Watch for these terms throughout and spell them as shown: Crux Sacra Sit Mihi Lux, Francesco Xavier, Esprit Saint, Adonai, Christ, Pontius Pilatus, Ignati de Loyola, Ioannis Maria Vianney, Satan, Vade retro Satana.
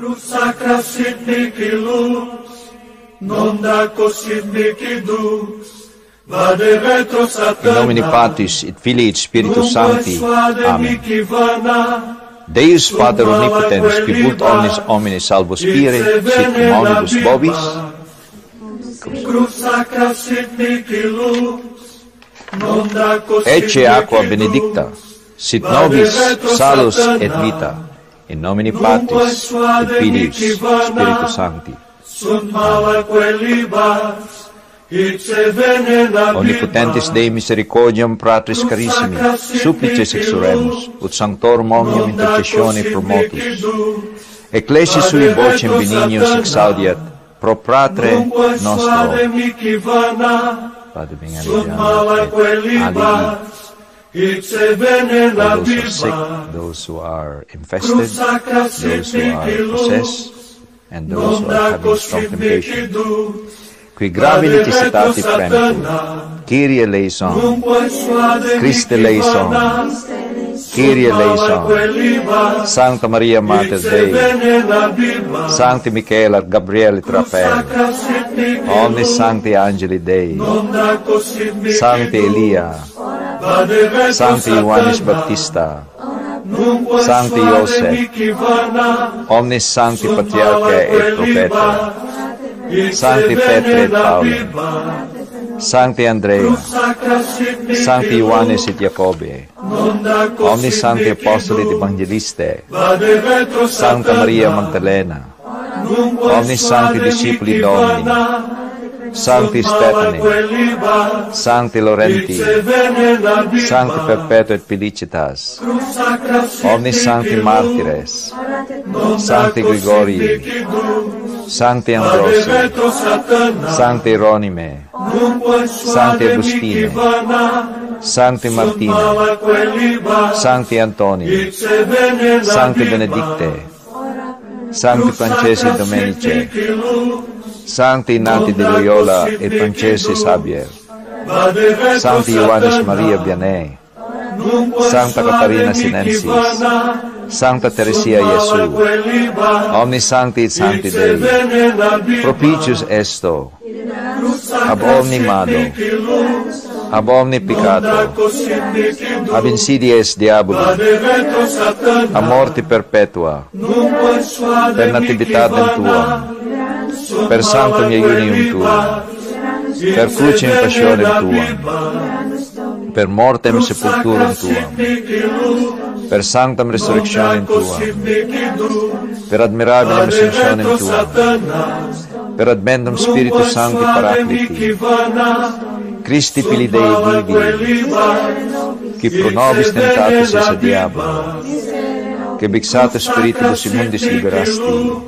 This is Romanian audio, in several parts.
Crux Sacra Sit Mihi Lux, non daco Sit Mihi Dux, Vade retro Satana. In nomine Patris et Filii et Spiritus Sancti. Amen. Deus Pater omnipotentus, qui vult omnes homines salvo spire, sit cum omnibus vobis. Crux Sacra Sit Mihi Lux, non daco Sit Mihi Dux, Ecce aqua benedicta, sit nobis salus et vita. In nomine Patris, et Filii, Spiritus Sancti. Amen. Omnipotentes Dei misericordiam fratres carissimi, supplices exuremus, ut sanctorum omnium intercessione promotus. Ecclesi sui vocem benignos exaudiat, pro fratre nostro. Padre benedicat, it's a venen those who are sick, those who are infested, those who are possessed, and those who are having strong temptation. Qui gravi necessitati fremur, Kyrie eleison, Christe eleison, Kyrie eleison, Sancta Maria Mater Dei, Sancti Michael, Gabriele Trapel, Omni Sancti Angeli Dei, Sancti Elia, Sancti Ioannis Baptista, Sancti Iosef, Omnis Sancti Patriarchae et Prophetae, Sancti Petre et Pauli, Sancti Andrea, Sancti Ioannis et Iacobi, Omnis Sancti Apostoli et Evangelistae, Sancta Maria Magdalena, Omnis Sancti Discipuli Domini, Sancti Stefani, Sancti Laurenti, Sancti Perpetuo et Felicitas, Omnis Sancti Martires, Sancti Grigorii, Sancti Ambrosi, Sancti Eronime, Sancti Agustine, Sancti Martine, Sancti Antoni, Sancti Benedicte, Sancti Francesi et Domenice, Sancti Nati de Loyola et Francesi Xavier, Sancti Ioannis Maria Vianney, Sancta Catarina Sinensis, Sancta Teresia Iesu, Omni Sancti et Sancti Dei, propitius esto, ab omni malo, ab omni peccato, ab insidies diaboli, a morte perpetua, per nativitatem tuam, per sanctum iunium tuam, per crucem passionem tuam, per mortem sepulturum tuam, per sanctam resurrectionem tuam, per admirabilim ascensionem tuam, per adventum Spiritus Sancti Paracliti, Christi Pili Dei Vivi, qui pro nobis tentatis esse diabolo, che vexatus spiritibus immundis liberasti,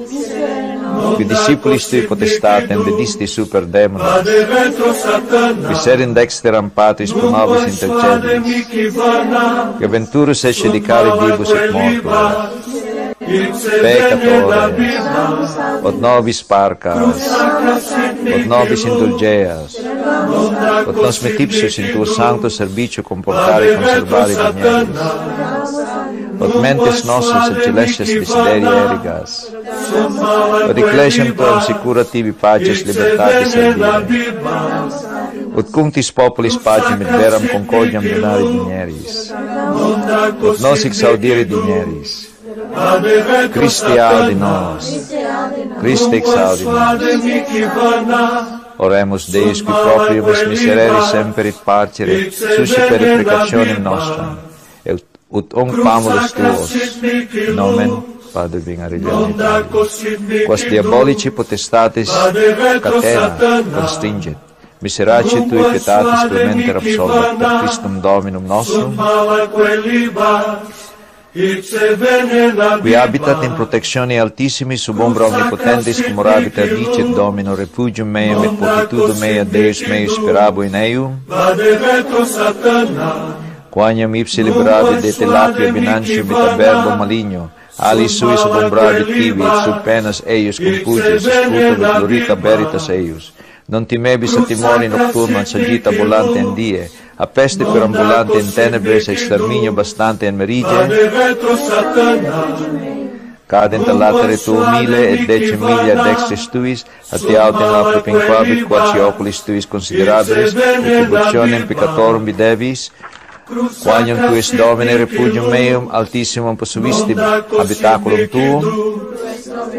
qui discipulis tui potestatem vedisti super demones, qui serin dexteram patris pro nobis intercedens, qui aventurus esedicare vivus et mortuos, peccatores, od nobis parcas, od nobis indulgeas, od nos metipsus in tuo sancto servicio comportare e conservare denieris, od mentes nostras et celestes desiderii erigas, od ecclesiam tuam secura tibi paces libertatis adire, od cunctis populis pacem et veram concordiam donare dinieris, od nos exaudire dinieris, Christe audi nos, Christe exaudi nos. Oremus Deus, qui proprius miserere semper et parcere, suscipere precationem nostrum, ut unc famulus tuos, nomen Padre Bengarillione, quas diabolici potestatis catena constringet, miserace tui pietatis clementer absolvat, per Christum Dominum nostrum, qui habitat in protectione altissimi sub umbra omnipotentis, cum oravita dicet Domino, refugium meum et fortitudo mea, Deus meus sperabo in eum, quaniam ipsi liberavi de telatio binantium et adverbo maligno, alis sui subombravi tibi, et sub penas eius compugius, scutum et glorita veritas eius. Non timebis a timori nocturna, saggita volante in die, a peste perambulante in tenebres, exterminio bastante in merige. Cade în talatele tu mile et deci milia dexte stuis, ati alte hafle pinquabit, quaci oculi stuis considerabris, retributionem peccatorum bidevis, quaniam tu es domine repudium meum, altissimum possuisti habitaculum tuum,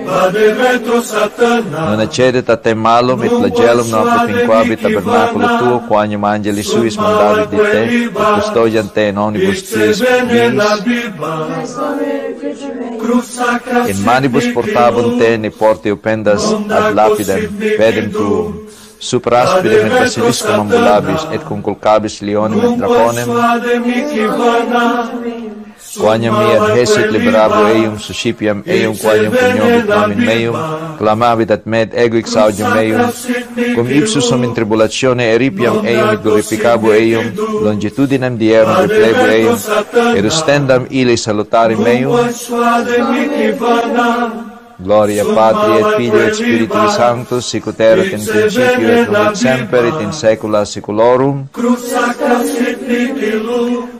Vade retro Satana. Non accedet a te malum et flagellum nostre pinquabit tabernaculo tuo, quaniam angeli suis mandavit de te, et custodiam te in omnibus tuis vins. In manibus portabum te, ne porte opendas ad lapidem, pedem tuum. Super aspidem et basiliscum ambulabis, et conculcabis leonem et draconem, quaniam mi adhesit liberabo eum, suscipiam eum, quaniam pugnobit nomen meum, clamavit ad me et ego exaudium meum, cum ipsus sum in tribulatione eripiam eum et glorificabo eum, longitudinem dierum replebo eum, et ustendam ili salutari meum, Gloria Patri et Filio et Spiritui Sanctus, sicut erat in principio et nunc et semper et in saecula saeculorum.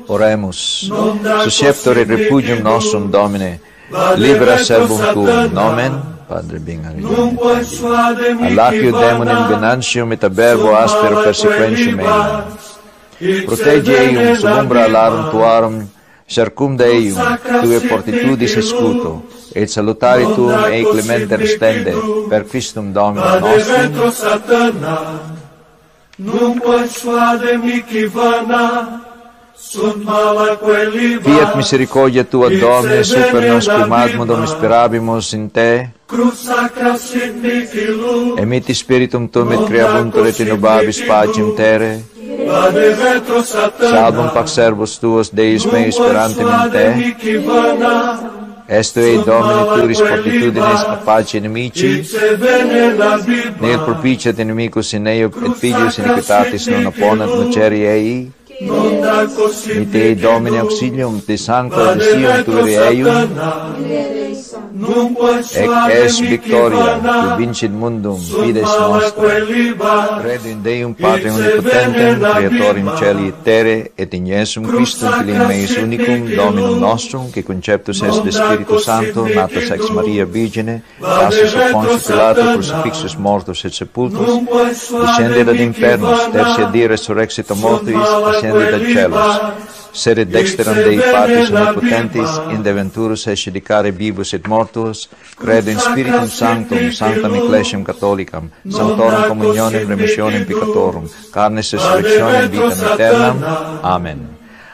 Oremus. Susceptore repudium nostrum Domine, libera servum tuum nomen, Padre benigno. Allapio demonem venantium et abervo aspero persequentium eum. Protege eum sub umbra alarum tuarum, cercum de eium, tue fortitudis escuto, et salutari tuum ei clementer stende, per Christum Dominum nostrum. Fiat misericordia Tua, Domne, super nos cum admodum isperabimus in Te, emiti spiritum Tuum et creabuntur et inubabis pacem Tere, salvum pax servus Tuos, Deus mei sperantem in Te, Esto ei, Domine, turis fortitudines a pace inimici, nel propiciat inimicus in eo, et filius iniquitatis non aponat noceri ei, Mite ei, Domine, auxilium, te sancta desium tuere eium, ec es victoria, tu vincit mundum, fides nostra. Credo in Deum, Patre Omnipotentem, Creatorem Celi et Terre, et in Iesum Christum, Filium Meis Unicum, Dominum Nostrum, che conceptus est de Spiritu Santo, natus ex Maria Virgine, passus sub Poncio Pilato, crucifixus mortus et sepultus, descendit ad infernos, tertia die resurrexit a mortuis, ascendit ad celos. Sere dexteram Dei Patris Omnipotentis, in deventurus escedicare vivus et mortuos, credo in Spiritum Sanctum, Sanctam Ecclesiam Catholicam, Sanctorum Communionem Remissionem Peccatorum, Carne Resurrectionem Vitam Aeternam. Amen.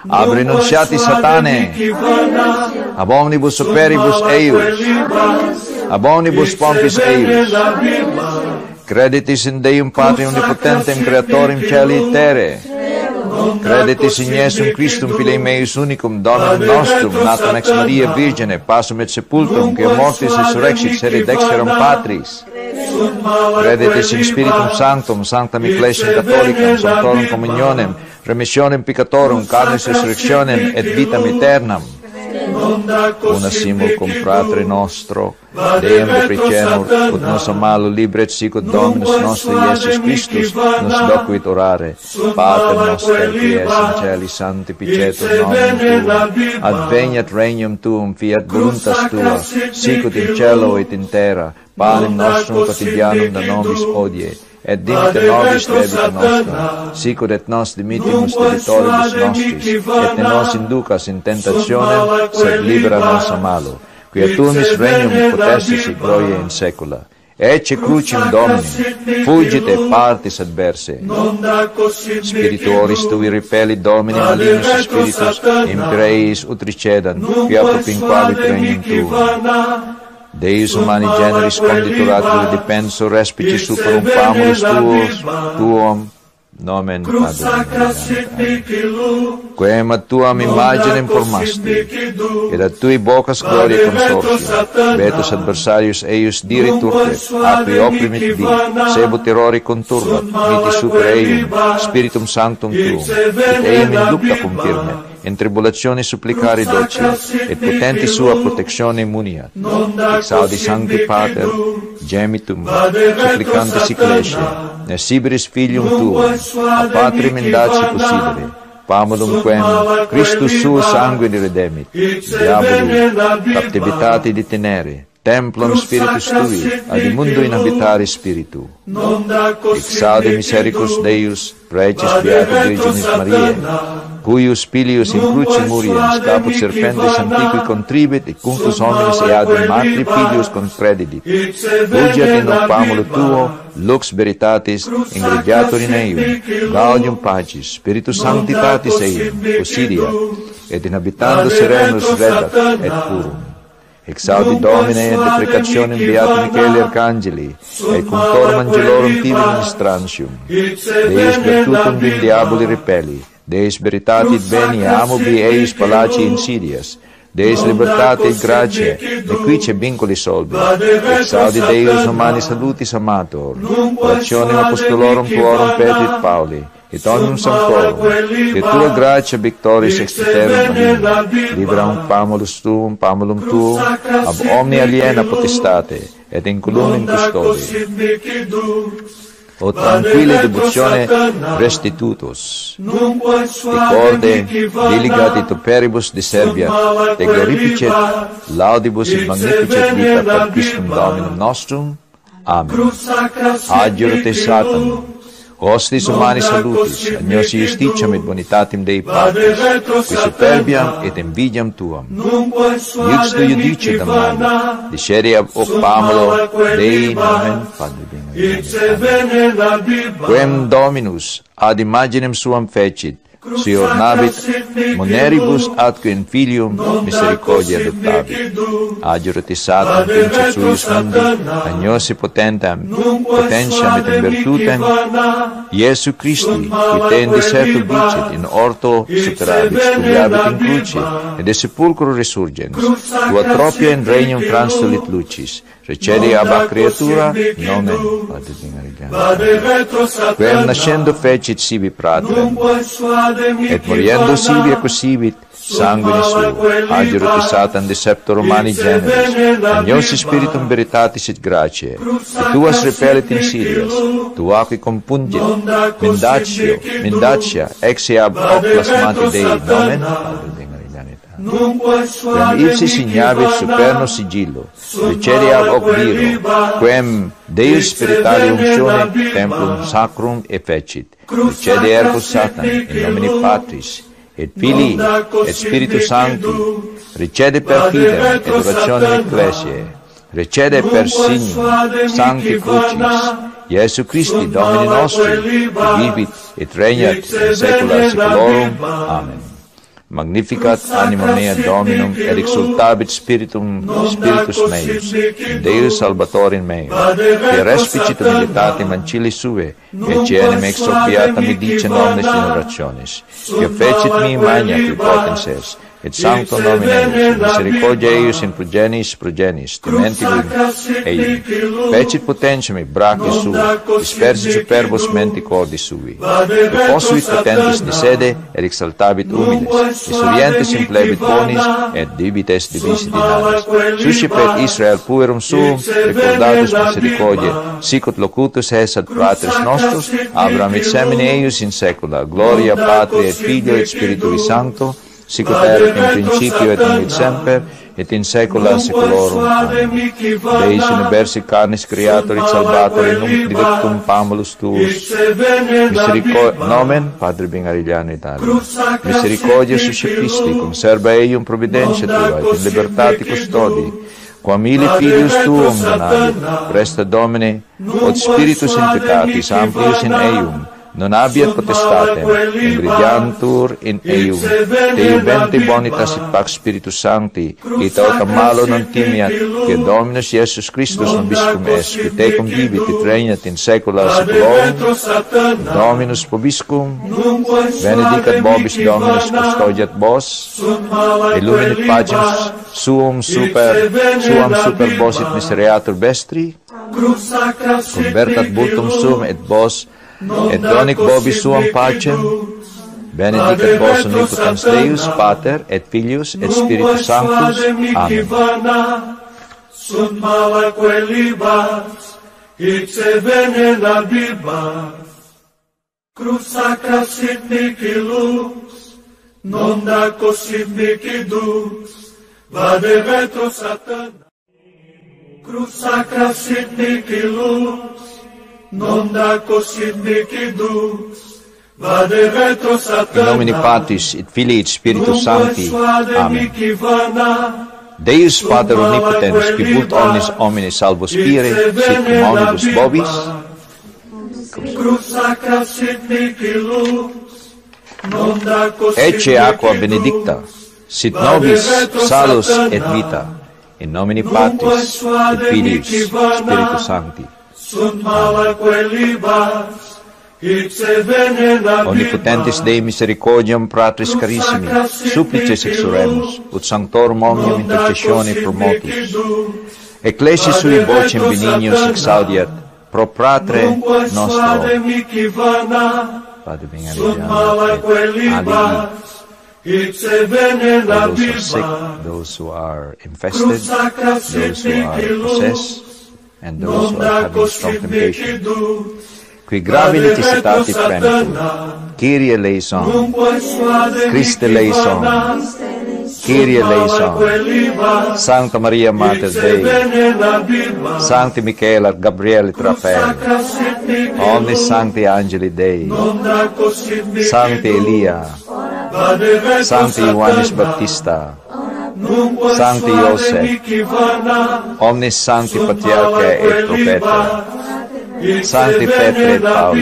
Ab renunciati Satanae, ab omnibus operibus eius, ab omnibus pompis eius, creditis in Deum Patri Omnipotentem Creatorem Celi et Terre, Credetis in Iesum Christum, Filium Eius Unicum, Dominum Nostrum, natum ex Maria Virgine, passum et sepultum, quae mortis resurrexit seri dexteram Patris. Credetis in Spiritum Sanctum, Sanctam Ecclesiam Catholicam, Sanctorum Communionem, Remissionem Peccatorum, Carnis Resurrectionem, et Vitam Aeternam. Una simul cum fratre nostro, Deum deprecemur, ut nos amalu libret sicut Dominus nostri Iesus Christus, nos docuit orare, Pater noster, qui es in celi, sanctificetur nomen tuum, adveniat regnum tuum, fiat voluntas tua, sicut in cielo et in terra, panem nostrum quotidianum da nobis hodie, et dimite nobis debita nostra, sicut et nos dimitimus debitoribus nostris, et ne nos inducas in tentationem, sed libera nos a malo, quia tuumis regnum potestis et gloria in saecula. Ecce crucem Domini, fugite partis adverse. Spirituoris tui repellit Domini malignus spiritus, impreis utricedant, quia propinquavit regnum tuum. Deus humani generis condituraturi dipenso respici superum famulis tuum, nomen Padre, quem ad tuam imaginem formasti, et ad tui bocas gloria consortio, vetus adversarius eius diriturte, apri oprimit vi, sebo terrori conturbat, miti super eium, spiritum sanctum tuum, et eium in lucta confirmet, in tribulatione supplicare doci, et potenti sua protezione muniat, exaudi sancti Pater, gemitum, supplicantes ecclesiae, ne sibiris filium tuum, a patrim indaci possidere, Pamulum quem, Christus suo sangue di redemit, diaboli, captivitati di tenere, templum spiritus tui, ad immundo inhabitare spiritu. Exaude misericus Deus, preces beatus Virginis Mariae, cuius pilius in cruci muriens, caput serpentes antiqui contribit, et cunctus hominis eadem matri pilius concredidit. Fugiat in opamulo tuo, lux veritatis, ingregiatur in eum, gaudium pacis, spiritus sanctitatis eum, possidia, et inhabitando serenus redat, et purum. Exaudi Domine et deprecationem Beato Michele Arcangeli, et contorm angelorum tibi ministrantium, Deus virtutum din diaboli repelli, Deis veritatit beni amobi eis palaci insidias, Deis libertate gratia, de quice vincoli solvi, exaudi Deus humani salutis amator, orationem apostolorum tuorum Petrit Pauli, et omnium sanctorum, de tua gratia victoris extiterum manimi, libram pamulus tuum, pamulum tuum, ab omni aliena potestate, et inculum in custodi. O tranquille debuzione restitutus, ricorde, diligati toperibus di Serbia, te gloripicet, laudibus et magnificet vita per Christum Dominum nostrum. Amen. Adiur te Satan, hostis humani salutis, agnosi justitiam et bonitatim Dei Patris, qui superbiam et invidiam tuam. Iux tu iudicet amana, disceri ab opamulo, Dei nomen Padre. Quem Dominus ad imaginem suam fecit, si ornavit moneribus atque in filium misericordia adoptabit. Adiure te Satan, princeps suius mundi, agnosi potentiam et in virtutem, Iesu Christi, qui te in desertu dicet, in orto superabit, studiabit in cruce, et de sepulcro resurgens, tua tropia in regnum transtulit lucis, recedi ab creatura, nomen Vade retro Satana, quem nascendo fecit sibi pratrem, et moriendo sibi accusivit sanguine suo, adiuro te Satan deceptor humani generis, agnosi spiritum veritatis et gratiae, et tuas repellet insidias, tuaque compungit, mendatia, exe ab hoc plasmati Dei, nomen quem ipsi signavit superno sigillo, receri ab hoc viro, quem Deus spiritale uncione templum sacrum effecit, recede ergo Satan, in nomine Patris, et Filii, et Spiritus Sancti, recede per fidem, et orationem ecclesiae, recede per signum, sancti crucis, Iesu Christi, Domini nostri, vivit et regnat in saecula saeculorum. Amen. Magnificat anima mea Dominum, et exultabit spiritus meus, in Deus Salvatorin meum, et respicit humilitatem mancilli sue, et cenem exordiatam dicen omnes in orationis, et fecit mi magna qui potens est, et sancto nomine eius, misericordia eius in progenis, tementibus eius, fecit potentiam brache sui, dispersit superbos menti cordi sui, et posuit potentes de sede, et exaltabit humiles, et surientes in plebit bonis, et divites divisit inanes, suscipet Israel puerum suum, recordatus misericordia, sicut locutus es ad fratres nostros, Abraham et semine eius in saecula, gloria Patri et Filio et Spiritui Sancto, sicut erat in principio et in semper, et in saecula saeculorum. Amen. Deis universi carnis creator et salvator in didactum pamulus tuus. Nomen, Padre Bengariliano Italia. Misericordia suscipisti, conserva eium providentia tua, et in libertate custodi, quam ili filius tuum donavit, presta Domine, ot spiritus in peccatis amplius in eium, non abiat potestatem, ingridiantur in eum, te iubente bonitas et pax Spiritus Sancti, ita ota malo non timiat, che Dominus Iesus Christus nobiscum est, qui tecum vivit et regnat in saecula saeculorum, Dominus vobiscum, benedicat vobis Dominus, custodiat vos, illuminit pacem suam super vos et misereatur vestri, convertat vultum sum et vos, et donic vobis suam pacem, benedicat vos omnipotens Deus, Pater, et Filius, et Spiritus Sanctus. Amen. Crux Sacra Sit Mihi Lux, non daco Sit Mihi Dux, Vade retro Satana. Crux Sacra Sit Mihi Lux, non daco Sit Mihi Dux. In nomine Patris et Filii et Spiritus Sancti. Amen. Deus Pater omnipotens, qui vult omnes homines salvos spire, sit in omnibus vobis. Ecce aqua benedicta, sit nobis salus et vita. In nomine Patris et Filii et Spiritus Sancti. Amen. Omnipotentes Dei misericordiam, fratris carissimi, supplices exuremus, ut sanctorum omnium intercessione promotus. Ecclesi sui vocem benignos exaudiat, pro fratre nostro. Padre benedictus, for those who are sick, those who are infested, those who are possessed, and those who are having strong temptation. Qui gravi necessitati prentur, Kyrie eleison, Christe eleison, Kyrie eleison, Sancta Maria Mater Dei, Sancti Michael, Gabriel et Raphael, omnis Sancti Angeli Dei, Sancti Elia, Sancti Ioannis Baptista, Sancti Iosef, omnis Sancti Patriarchae et Prophetae, Sancti Petre et Paolo,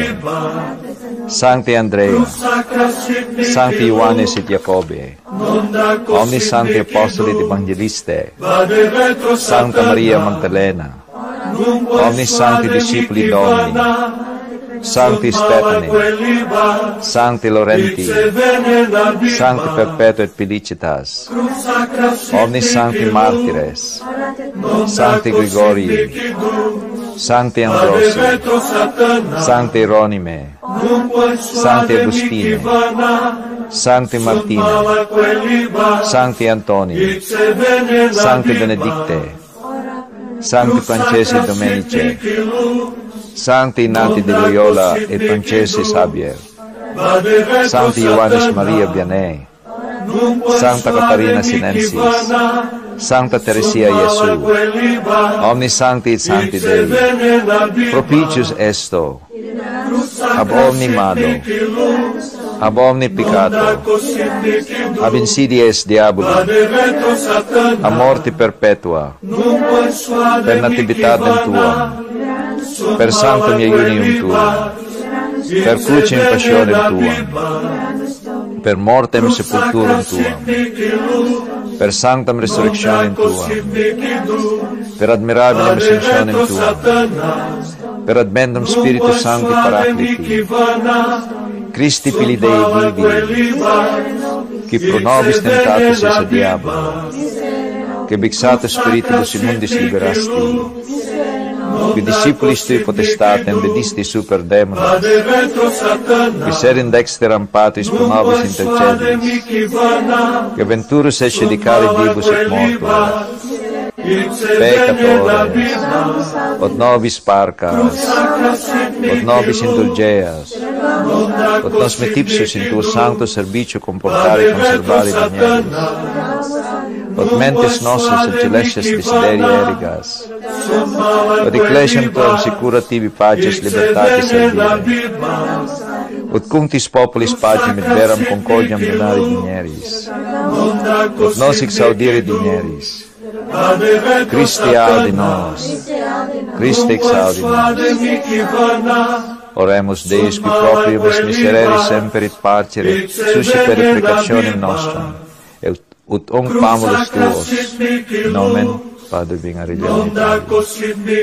Sancti Andrea, Sancti Ioannes et Iacobe, omni Sancti Apostoli et Evangeliste, Sancta Maria Magdalena, omni Sancti Discipli Domini, Sancti Stefani, Sancti Laurenti, Sancti Perpetua et Felicitas, omni Sancti Martires, Sancti Grigorii, Sancti Ambrosi, Sancti Eronime, Sancti Agustine, Sancti Martine, Sancti Antoni, Sancti Benedicte, Sancti Francesi Domenice, Sancti Ignati de Loyola et Francesi Xavier, Sancti Ioannis Maria Vianney, Sancta Catarina Sinensis, Sancta Teresia Iesu, omni Sancti et Sancti Dei, propitius esto, ab omni malo, ab omni peccato, ab insidies diaboli, a morte perpetua, per nativitatem tuam, per sanctum iunium tuam, per crucem passionem tuam, per mortem sepulturum tuam, per sanctam resurrectionem tuam, per admirabilim ascensionem tuam, per advendum Spiritus Sancti Paracliti, Christi Filii Dei vivi, qui pro nobis tentatus esse diabolo, che vexatus spiritibus immundis liberasti, qui discipulis tui potestatem vedisti super demones, qui serin dexteram patris pro nobis intercedis, qui venturus esedicare vivus et mortuos, peccatores, od nobis parcas, od nobis indulgeas, od nos metipsus in tuo sancto servicio comportare e conservare degnus, od mentes nostras et celestes desiderii erigas, od ecclesiam tuam secura tibi paces libertatis servire, od cunctis populis pacem et veram concordiam donare digneris, od nos exaudire digneris, Christe audi nos, Christe exaudi nos. Oremus Deus, qui proprium est miserere semper et parcere, suscipere precationem nostrum, ut omc famulus tuos, nomen, Padre Vingariglione,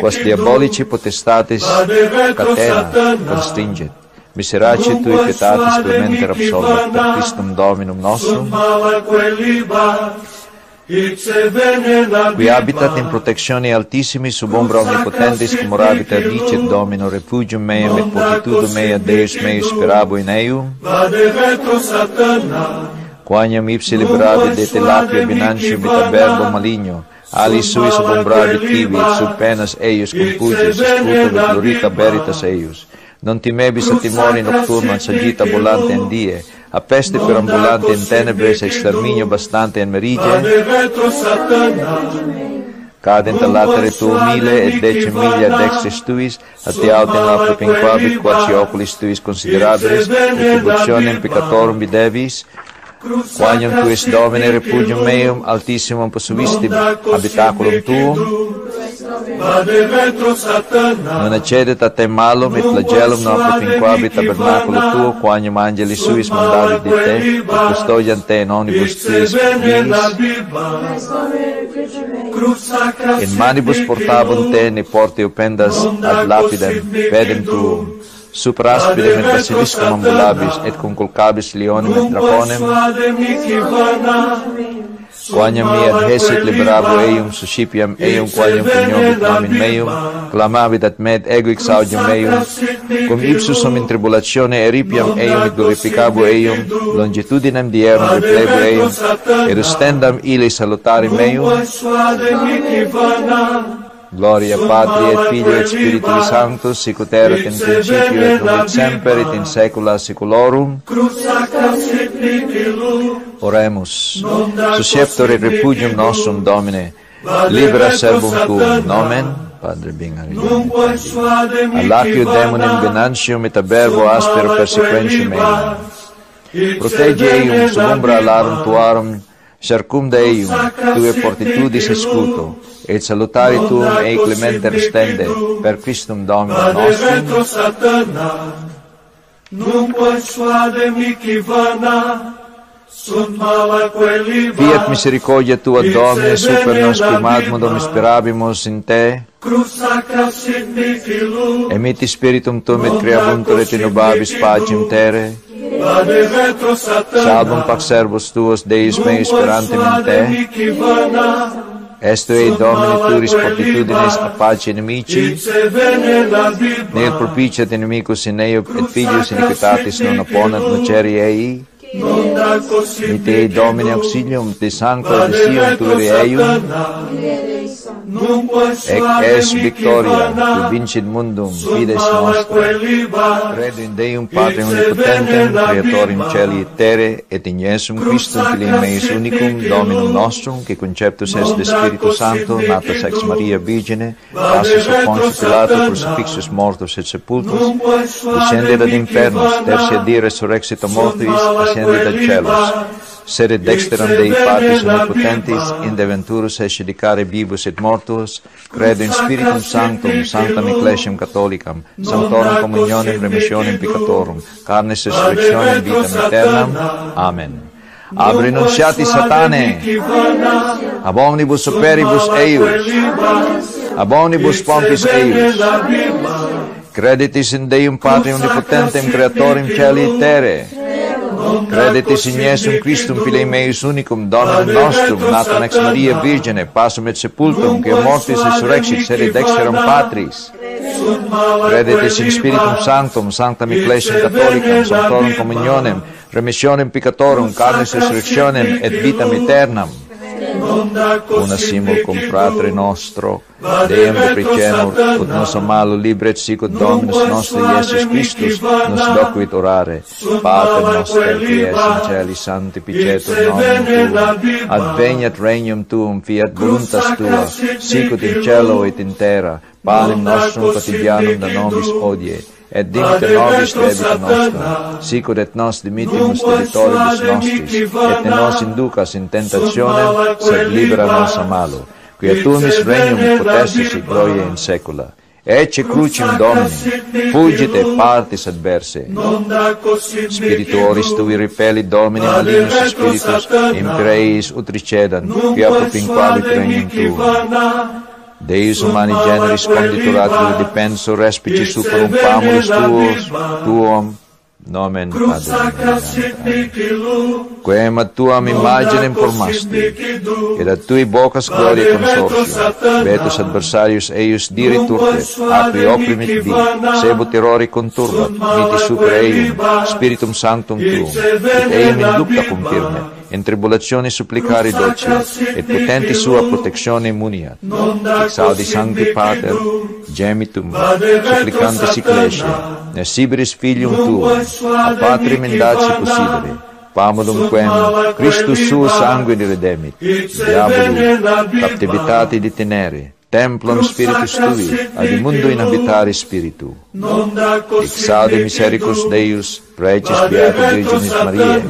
quas diabolici potestatis catena constringet, miserace tui pietatis clementer absolvat, per Christum Dominum nostrum, qui habitat in protectione altissimi sub umbra omnipotentis, cum orabita dicet Domino, refugium meum et fortitudum mea, Deus meus sperabo in eum, quaniam ipsi liberabit de telapia binantium et adverbo maligno, alis sui subombravit tibi, sub penas eius compugis, scutum et glorita veritas eius, Non timebi sa timori notturno, saggita volante in die, a peste perambulante in tenebre, sa exterminio bastante in merige. Cade in tal'atere tu mille e dece miglia ad exes tuis, a te alte in lapro pinquabit, quaci oculis tuis considerabris, retributionem peccatorum bidevis, quagnum tuis domine repudium meum, altissimum possuistim habitaculum tuum, Vade retro Satana. Non accedet a te malum et flagellum nopre pinquabit tabernaculo tuo, quagnum angeli suis mandavit di te, et custodian te in omnibus tuis vinis. In manibus portabunt te, ne porte opendas ad lapidem, pedem tuum. Super aspidem et basiliscum ambulabis, et conculcabis leonem et draconem. Quagnam mi adhesit liberabo eum, suscipiam eum, quagnam pugnobit nomin meum, clamavit ad med ego exaudium meum, cum ipsusum in tribulatione eripiam eum, et glorificabo eum, longitudinem dierum replebo eum, et ostendam ili salutari meum. Gloria Patri et Filio et Spiritui Sanctus, sicut erat in principio et nunc et semper et in saecula saeculorum. Oremus. Susceptore repudium nostrum Domine, libera servum tuum, nomen Padre Benigno. Allapio demonem venantium et abervo aspero persequentium eum. Protege eum sub umbra alarum tuarum, circumda eium, tue fortitudis escuto, et salutari tuum ei clementer stende, per Christum Domino nostrum. Fiat misericordia tua, Domine, super nos primadmodum isperabimus in te, emiti spiritum tuum et creabuntur et inubabis pacem terre, salvum pax servus tuos, Deus mei sperantem in te, esto ei Domini turis fortitudines a pace inimici, nil propitiat inimicus in eo, et filius iniquitatis non opponent noceri ei, mit ei Domini auxilium de sancta desium tuere eium, ec es victoria, qui vincit mundum, fides nostra. Credo in Deum Patrem Omnipotentem, Creatorem Celi et Terre, et in Iesum Christum Filium meis unicum, Dominum nostrum, que conceptus est de Spiritu Santo, natus ex Maria Virgine, passus a Pontius Pilatus, crucifixus mortus et sepultus, descendit ad infernos, tertia die resurrexit a mortuis, ascendit ad celos. Sere dexteram Dei Patris Omnipotentis, in deventurus escedicare vivus et mortuos, credo in Spiritum Sanctum, Sanctam Ecclesiam Catholicam, Sanctorum Communionem Remissionem Peccatorum, Carnis Resurrectionem Vitam Eternam. Amen. Ab renunciati Satanae, ab omnibus operibus eius, ab omnibus pompis eius, creditis in Deum Patris Omnipotentem, Creatorem Celi et Terre, credetis in Iesum Christum Filium meis unicum, Dominum nostrum, natum ex Maria Virgine, passum et sepultum, quae mortis resurrexit sed dexteram Patris. Credetis in Spiritum Sanctum, Sanctam Ecclesiam Catholicam, Sanctorum Communionem, Remissionem Peccatorum, Carnis Resurrectionem et Vitam Aeternam. Una simul cum fratre nostro, Deum repricemur, ut nos malo libret, sicut Dominus nostri Iesus Christus nos docuit orare. Pater noster, qui es in celi, sanctificetur nomen tuum, adveniat regnum tuum, fiat voluntas tua, sicut in cielo et in terra, panem nostrum quotidianum da nobis hodie, et dimite nobis debita nostra, sicut et nos dimitimus debitoribus nostris, et ne nos inducas in tentationem, sed libera nos a malo, quia tuumis regnum potestis et gloria in saecula. Ecce crucem Domini, fugite partis adverse. Spirituoris tui repellit Domini malignus spiritus, impereis utricedan, quia propinquabit regnum tuum. Deus humani generis condituratui dipenso respici superum famulus tuum, nomen Padre, quem ad tuam imaginem formasti, et ad tui bocas gloria consortio, vetus adversarius eius diri turte, apri oprimit vi, sebo terrori conturbat, miti super eium, Spiritum Sanctum tuum, et eium inducta cum firme, in tribolazione supplicare dolci, e potenti sua protezione munia. Exaudi sangue pater, gemitum, supplicante si clesce, ne sibiris filium tuo, a patrim indaci possidere. Pamodum quem, Christus suo sangue di redemit, diabolo, captivitate di tenere, templum spiritus tui, ad immundo inhabitare spiritu. Exaude misericus Deus, preces beatus Virginis Mariae,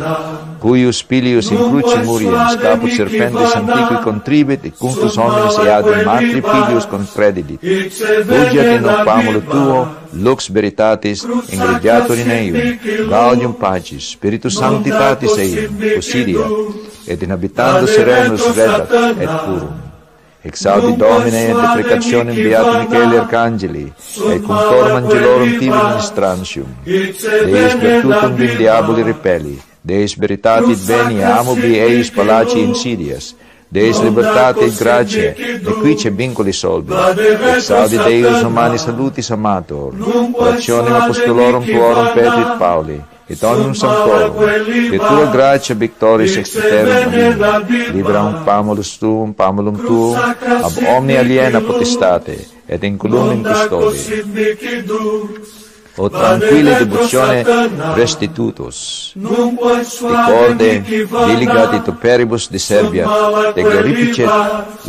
cuius pilius in cruci muriens, caput serpentis antiqui contribit, et cunctus hominis eadem matri pilius confredidit. Fugiat in hoc pamulo tuo, lux veritatis, ingregiatur in eum, gaudium pacis, spiritus sanctitatis eum, possidia, et inhabitando serenus redat, et purum. Exaudi Domine et deprecationem Beati Michaeli Arcangeli, et contorm angelorum tibi ministrantium. Deus virtutum vim diaboli repelli, Deus veritatit veni amobi eis palaci insidias, Deus libertate et gratia, nequice vincoli solvi. Exaudi Deus humani salutis amator, orationem apostolorum tuorum Petri et Pauli, et omnium sanctorum, et tua gratia victoris extiterum omnium, libera pamulum tuum, ab omni aliena potestate, et incolumnim custodi. O tranquille debuzione restitutus, ricorde, diligati toperibus diserviat, te glorificet,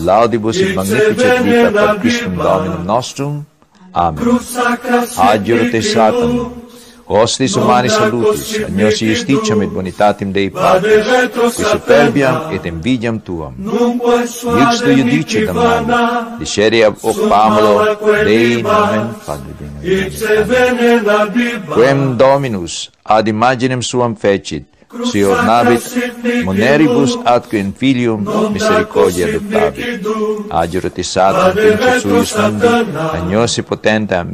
laudibus et magnificet vita per Christum Dominum nostrum. Amen. Adiur te Satan. Hostis humani salutis, agnosi justitiam et bonitatim Dei Patris, qui superbiam et invidiam tuam. Iux tu iudice damnani, disceri ab hoc pamulo Dei nomen Patri. Quem Dominus ad imaginem suam fecit, si ornabit moneribus atque in filium misericordia adoptabit. Adiure te Satan, princeps suius mundi, agnosi potentiam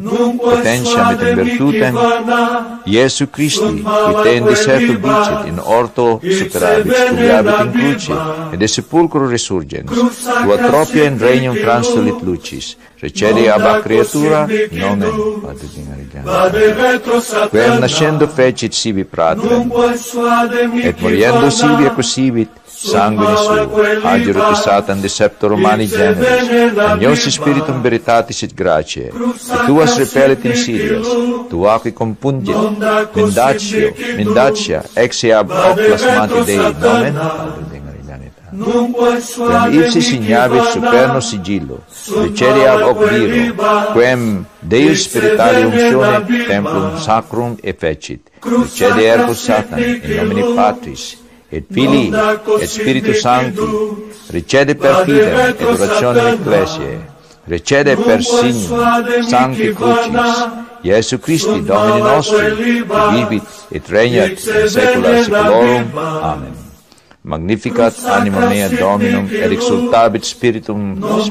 et in virtutem Iesu Christi, qui te in deserto dicet, in orto superabit, studiabit in cruci, et de sepulcro resurgens, tua tropia in regnum transtulit lucis, recede ab a creatura nomen Vade retro Satana. Quem nascendo fecit sibi pratrem, et moriendo sibi accusibit sanguine suo. Adiure te Satan, deceptor humani generis, agnosi spiritum veritatis et gratiae, et tuas repellet insidias, tu aqui compungit, mendatia, exe ab hoc plasmati Dei nomen quem ipsi signavit superno sigillo, recede ab hoc viro, quem Deus spiritale uncione templum sacrum effecit, recede ergo Satan, in nomine Patris, et Filii, et Spiritus Sancti, recede per fidem, et orationem ecclesiae, recede per signum, sancti crucis, Iesu Christi, Domini nostri, vivit, et regnat, in saecula saeculorum. Amen. Magnificat anima mea Dominum, et exultabit spiritus meus,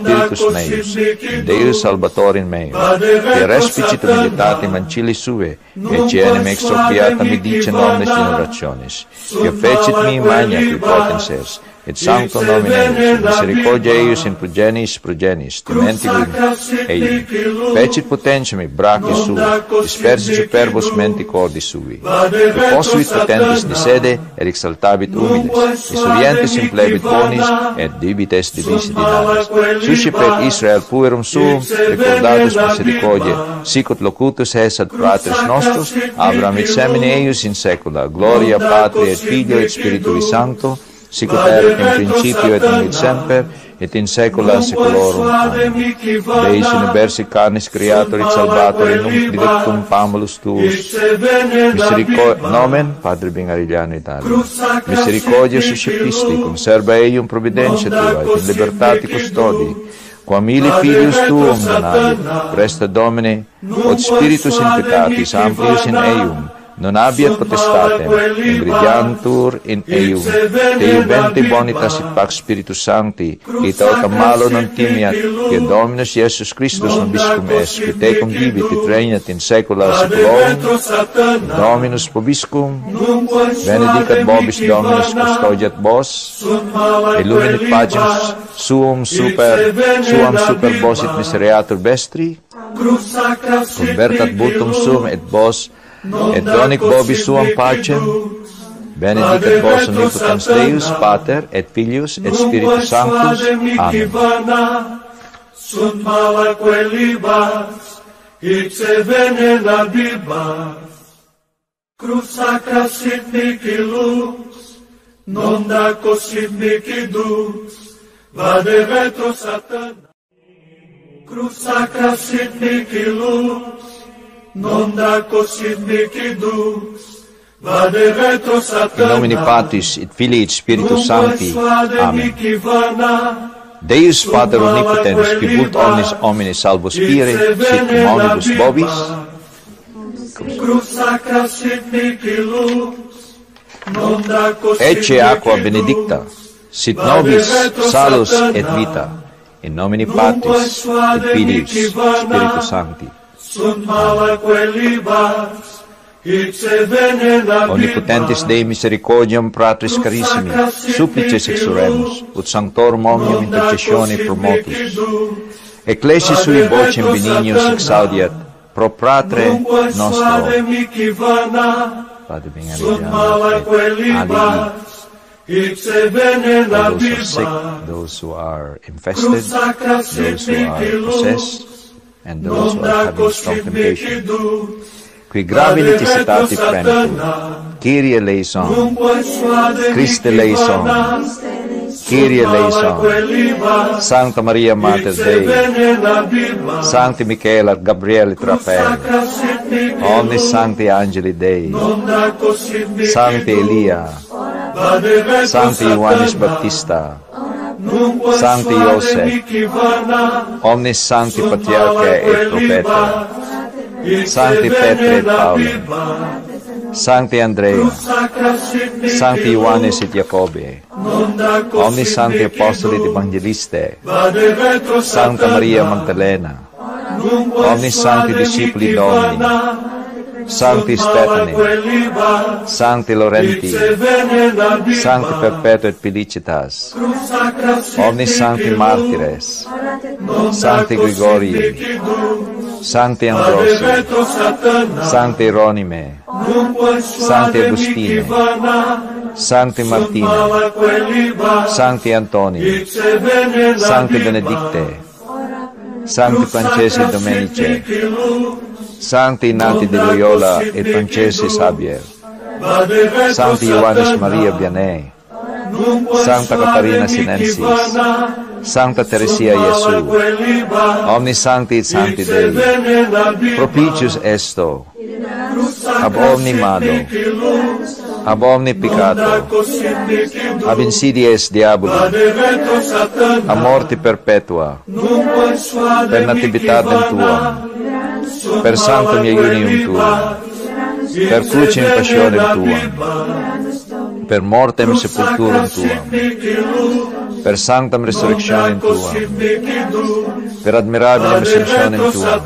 Deus salvatorem meum, et respicit humilitatem ancillis suae, et cenem exordiatam medice omnes in orationes, et fecit mihi magna qui potens est, et sancto nomine eius, misericordia eius in progenis, tementicum eium, fecit potentiam et brache sui, dispersit superbos menticordi sui, et posuit potentis de sede, et exaltabit humiles, misurientes in plebit bonis, et divites divisit inanes. Suscipet Israel puerum suum, recordatus misericordia, sicut locutus est ad fratres nostros, Abraham et semine eius in saecula, gloria Patri et Filio et Spiritui Sancto, sicut erat in principio et in semper, et in saecula saeculorum. Amen. Deis universi carnis creator et salvator in nunc didactum famulus tuus. Nomen, Patri Bengariliano et Alem. Misericordia suscepisti, conserva eium providentia tua, et in libertate custodi, quam illi filius tuum donabit, presta Domine, od spiritus in peccatis amplius in eium, non abiat potestatem, ingridiantur in eum, te iubente bonitas et pax Spiritus Sancti, ita hoc malo non timiat, quia Dominus Iesus Christus nobiscum est, qui tecum vivit et regnat in saecula saeculorum, Dominus pobiscum, benedicat vobis Dominus, custodiat vos, illuminat pacem suam super vos et misereatur vestri, convertat vultum suum et vos, et donic vobis suam pacem, Benedicat vos în Iucutam Deus, Pater, et Filius, et Spiritus Sanctus. Amen. Sunt malacoelibas, ipse venena bibas, Crux sacra sit mihi lux, non daco sit mihi dus, vade retro Satana. Crux sacra sit mihi lux, non daco sit mihi dus, vade retro Satana. In nomine Patris et Filii et Spiritus Sancti. Amen. Deus Pater omnipotens, qui vult omnes homines salvus spire, sit in omnibus vobis. Crux sacra sit mihi lux, non daco sit mihi dus. Ecce aqua benedicta, sit nobis salus et vita, in nomine Patris, et Filius, Spiritus Sancti. Omnipotentis Dei misericordiam fratris carissimi, supplices exuremus, ut sanctorum omnium intercessione promotus. Ecclesi sui vocem benignus exaudiat, pro fratre nostro. Padre benedicat, for those who are sick, those who are infested, those who are possessed, and those who are having strong temptation. Qui gravi necessitati premtu, Kyrie eleison, Christe eleison, Kyrie eleison, Sancta Maria Mater Dei, Sancti Michaela, Gabriele Trapel, omnis Sancti Angeli Dei, Sancti Elia, Sancti Ioannis Baptista, Sancti Iosef, omnis Sancti Patriarchae et Propeta, Sancti Petre et Paolo, Sancti Andrea, Sancti Ioannes et Iacobe, omnis Sancti Apostoli et Evangeliste, Sancta Maria Magdalena, omnis Sancti Discipli Domini, Sancti Stefani, Sancti Laurenti, Sancti Perpetuo et Felicitas, omnis Sancti Martires, Sancti Grigorii, Sancti Ambrosi, Sancti Eronime, Sancti Agustine, Sancti Martine, Sancti Antoni, Sancti Benedicte, Sancti Francesi Domenice, Sancti Ignati de Loyola et Francesi Xavier, Sancti Ioannis Maria Vianney, Sancta Catarina Sinensis, Sancta Teresia Iesu, omnis Sancti et Sancti Dei, propitius esto, ab omni mado, ab omni peccato, ab insidies diaboli, a morte perpetua, per nativitatem tuam, per sanctum iunium tuam, per crucem passionem tuam, per mortem sepulturum tuam, per sanctam resurrectionem tuam, per admirabilim ascensionem tuam,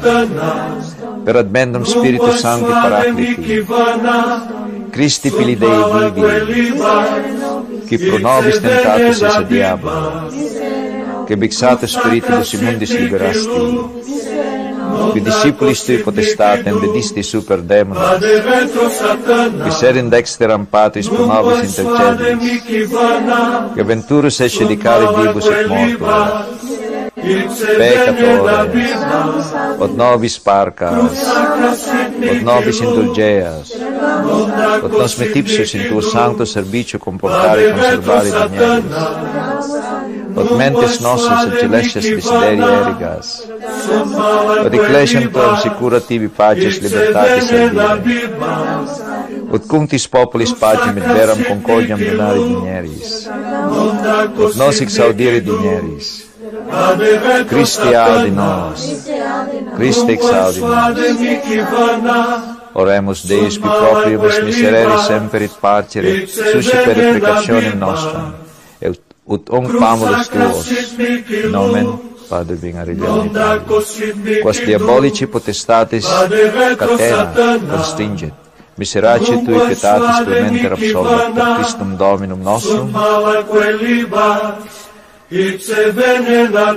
per advendum Spiritus Sancti Paracliti, Christi Fili Dei vivi, qui pro nobis tentatus esse diabolo, che vexatus spiritibus immundis liberasti, qui discipulis tui potestatem dedisti super demones, qui serin dexteram patris pro nobis intercedis, qui aventurus esedicare vivus et mortuos, peccatores, od nobis parcas, od nobis indulgeas, od nos metipsus in tuo sancto servicio comportare e conservare digneris, od mentes nostras et celestes desiderii erigas, od ecclesiam tuam secura tibi paces libertatis servire, od cunctis populis pacem et veram concordiam donare dineris, od nos exaudire dineris, Christi audi nos, Christi exaudi nos. Oremus Deus, qui proprius miserere semper et parcere, suscipere precationem nostrum, ut om famulus tuos, nomen, Padre Vingarigliani, quas diabolici potestatis catena constringet, miserace tui pietatis clementer absolvat, per Christum Dominum nostrum,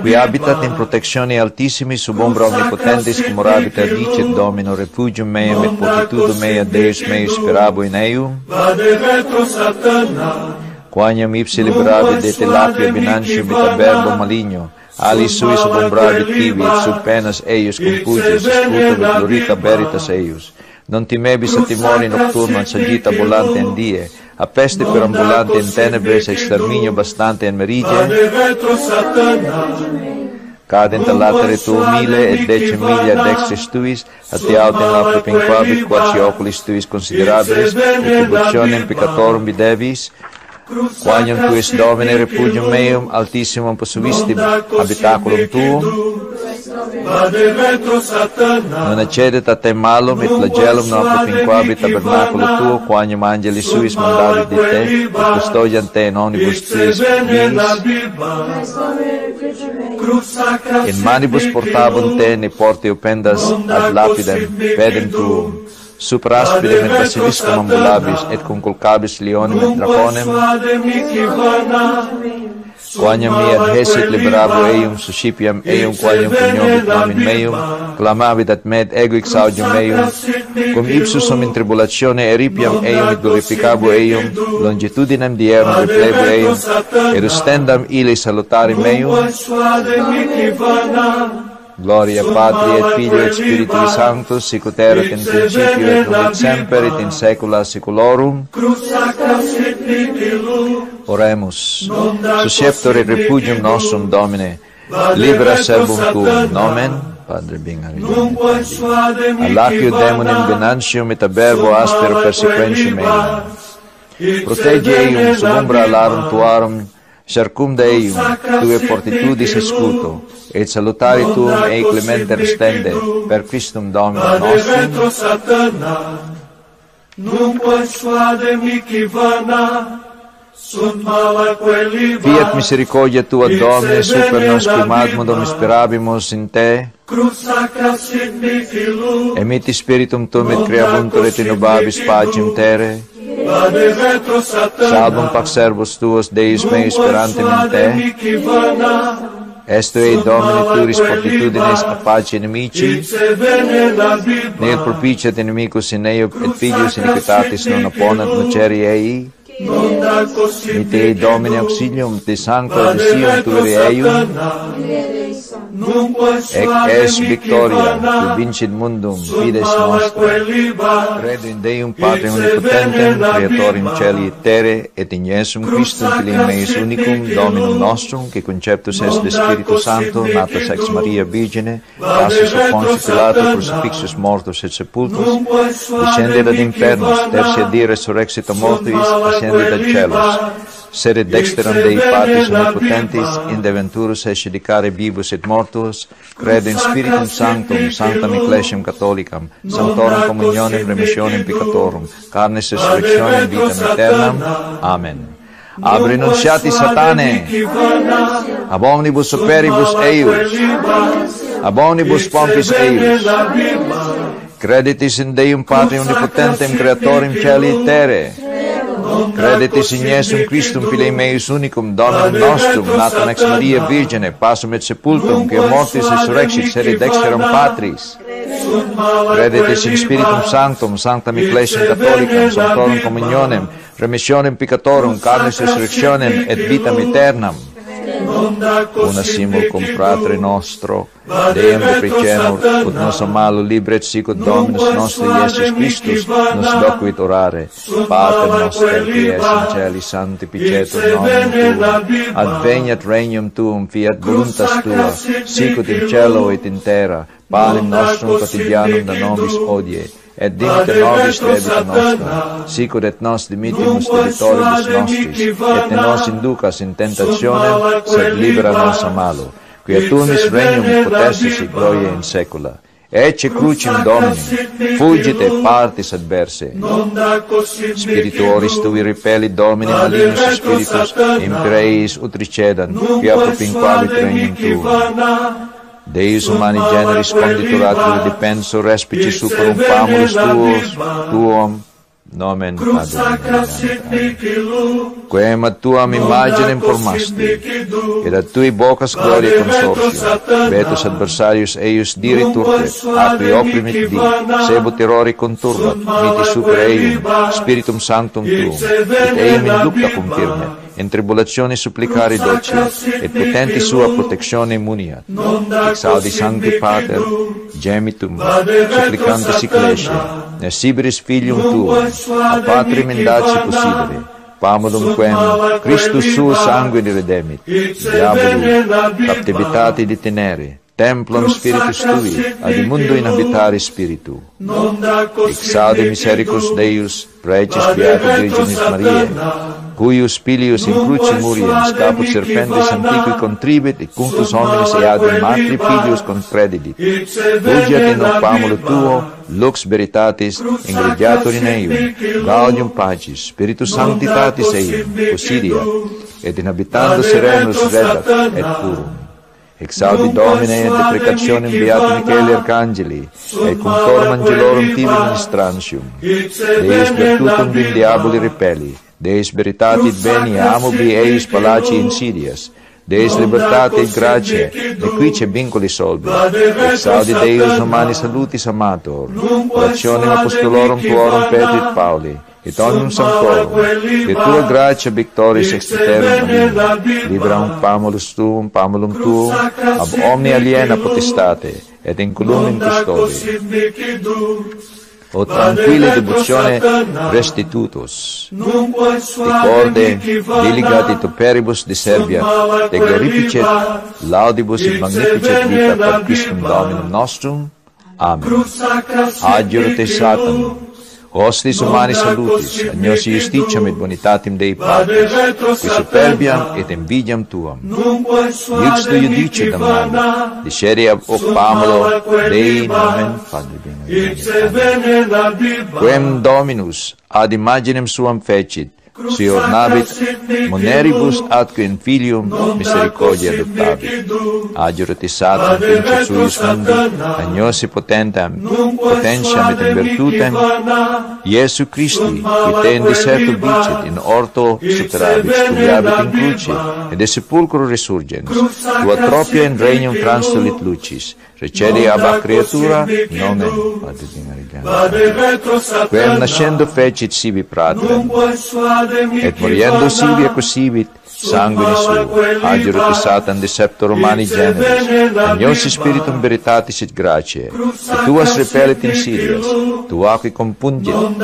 Qui habitat in protezione altissimi sub ombra omnipotentes, cum orabita dicet Domino, refugium meum et fortitudum mea, Deus mei sperabo in eum. Vade retro Satana. Quaniam ipsi liberavi de telapia binantium et averbo maligno, ali sui sub umbravi tibi, sub penas eius compugis, scutum et glorita veritas eius. Non timebis a timori nocturno, sagita volante in die, a peste perambulante in tenebres, a exterminio bastante in meridia. Cadent all'atere tu mille e dece miglia ad extres tuis, a te autem lapro pinquabit, quasi oculis tuis considerabres, et tubutionem peccatorum videvis, quaniam tu es Domine refugium meum, altissimum possuistim habitaculum tuum. Non accedet a te malum et flagellum, non propinquabit tabernaculo tuo, quaniam angeli suis mandavit de te, et custodiam te in omnibus tuis viis. In manibus portabum te, ne porte opendas ad lapidem pedem tuum. Super aspidem et basiliscum ambulabis, et conculcabis leonem et draconem. Quaniam mi adhesit liberabo eum, suscipiam eum, quaniam cognomit nomin meum, clamavit ad med ego exaudium meum, cum ipsusum in tribulatione eripiam eum, et glorificabo eum, longitudinem dierum replebo eum, et ustendam ili salutari meum. Gloria Patri et Filio et Spiritui Sanctus, sicut erat in principio et nunc et semper et in saecula saeculorum. Oremus. Susceptor et refugium nostrum Domine, libera servum tuum, nomen Padre benigno. Allapio demonem venantium et aberbo aspero persequentium eum. Protege eum sub umbra alarum tuarum, circumda eum, tue fortitudis escuto, et salutari tuum ei clementer stende, per Christum Domino nostrum. Fiat misericordia Tua, Domine, super nos quam admodum sperabimus in Te. Emiti Spiritum Tuum et creabuntur et innovabis pacem Terre. Salvum pax servus Tuos, Deus mei sperantem in Te. Esto ei, Domine, turis fortitudines a pace nemici, nel propiciat inimicus in eo, et filius iniquitatis non opponent noceri ei. Ite ei, Domine, auxilium de sancta visium tuere eium, ec es victoria, tu vincit mundum, fides nostra. Credo in Deum Patrem Omnipotentem, Creatorem Celi et Terre, et in Iesum Christum Filium eis unicum, Dominum nostrum, que conceptus est de Spiritu Santo, natus ex Maria Virgine, passus a Pontius Pilatus, crucifixus mortus et sepultus, descended ad infernos, tertia die resurrexit a mortuis, ascended ad celos. Sere dexteram Dei Patris Omnipotentis, in deventurus escedicare vivus et mortuos, credo in Spiritum Sanctum, Sanctam Ecclesiam Catholicam, Sanctorum Communionem Remissionem Peccatorum, Carnis Resurrectionem Vitam Aeternam. Amen. Ab renunciati Satane, ab omnibus operibus eius, ab omnibus pompis eius, creditis in Deum Patri Omnipotentem Creatorem Celi et Terre. Credetis in Iesum Christum Filium eis unicum, Dominum nostrum, natum ex Maria Virgine, passum et sepultum, quae mortis resurrexit seri dexteram Patris. Credetis in Spiritum Sanctum, Sanctam Ecclesiam Catholicam, Sanctorum Communionem, Remissionem Peccatorum, Carnis Resurrectionem et Vitam Aeternam. Una simul cum Fratre nostro, Deum depricemur, ut nos malo libret, sicut Dominus nostri Iesus Christus nos docuit orare. Pater noster, qui es in celi, sanctificetur nomen tuum, adveniat regnum tuum, fiat voluntas tua, sicut in cielo et in terra, panem nostrum quotidianum da nobis hodie, et dimite nobis debita nostra, sicur et nos dimitimus debitoribus nostris, et ne nos inducas in tentationem, sed libera nos a malo, quia tuumis regnum potestis et gloria in saecula. Ecce crucem Domini, fugite partis adverse. Spirituoris tui repellit Domini malignus spiritus, impereis utricedant, quia propinquabit regnum tuum. Deus humani generis condituraturi dipenso respici superum famulus tuos, tuum, nomen Adonai. Quema tuam imaginem formaste, e da tui bocas gloria consortio, vetus adversarius eius diri turte, api oprimit di, sebo terrori conturbat, miti super eium, spiritum sanctum tuum, et eium in lupta cum firme, in tribulazione supplicare docia, et potenti sua protezione muniat. Exaudi sancti pater, gemitum, supplicante siclesce, ne sibiris filium tuo, a patrim indaci possibile, pamodum quem, Christus suo sangue di redemit, diaboli, captivitati di tenere, templum spiritus tui, ad immundo inhabitare spiritu. Exaudi misericus Deus, precis beato Virginis Mariae, cuius pilius in cruci muriens, caput serpentes antiqui contribit, et cunctus hominis eadem matri pilius confredidit. Rugiat in opamulo tuo, lux veritatis, ingregiatur in eum, gaudium pacis, spiritus sanctitatis eum, possidia, et inhabitando serenus redat, et purum. Exaudi Domine et deprecationem Beato Michele Arcangeli, et conform angelorum tibi ministrantium, Deus virtutum vim diaboli repelli, Deis veritatit beni amubi eis palaci insidias, Deis libertate et gratia, de quice vincoli solvi, exaudi Deus humani salutis amator, orationem apostolorum tuorum Petri et Pauli, et omnium sanctorum, de tua gratia victoris extiterum amina, libera un pamulum tuum, ab omni aliena potestate, et inculum in custodi. O tranquille debuzione restitutus, de corde diligati toperibus diserviat, de geripicet laudibus et magnificet vita per Christum Dominum nostrum. Amen. Agior te Satan, hostis humani salutis, agnosi justitiam et bonitatim Dei Patres, qui superbiam et invidiam tuam. Lux tu iudice damnani, disceri ab opamolo Dei nomen Padre. Quem Dominus ad imaginem suam fecit, si ornabit moneribus atque in filium misericordia adoptabit. Agior te Satan, princeps suius mundi, agnosi potentiam et in virtutem Iesu Christi, qui te in deserto bicet, in orto suterabit, studiabit in cruce, et de sepulcro resurgens, tua tropia in regnum transtulit lucis, recedi ab a creatura nomen Vade retro Satana, quem nascendo fecit sibi pratrem, et moriendo sibi acquisibit sanguine suo. Agior te Satan, deceptor humani generis, agnosi spiritum veritatis et gratiae, et tuas repellet insidias, tuaque compunget,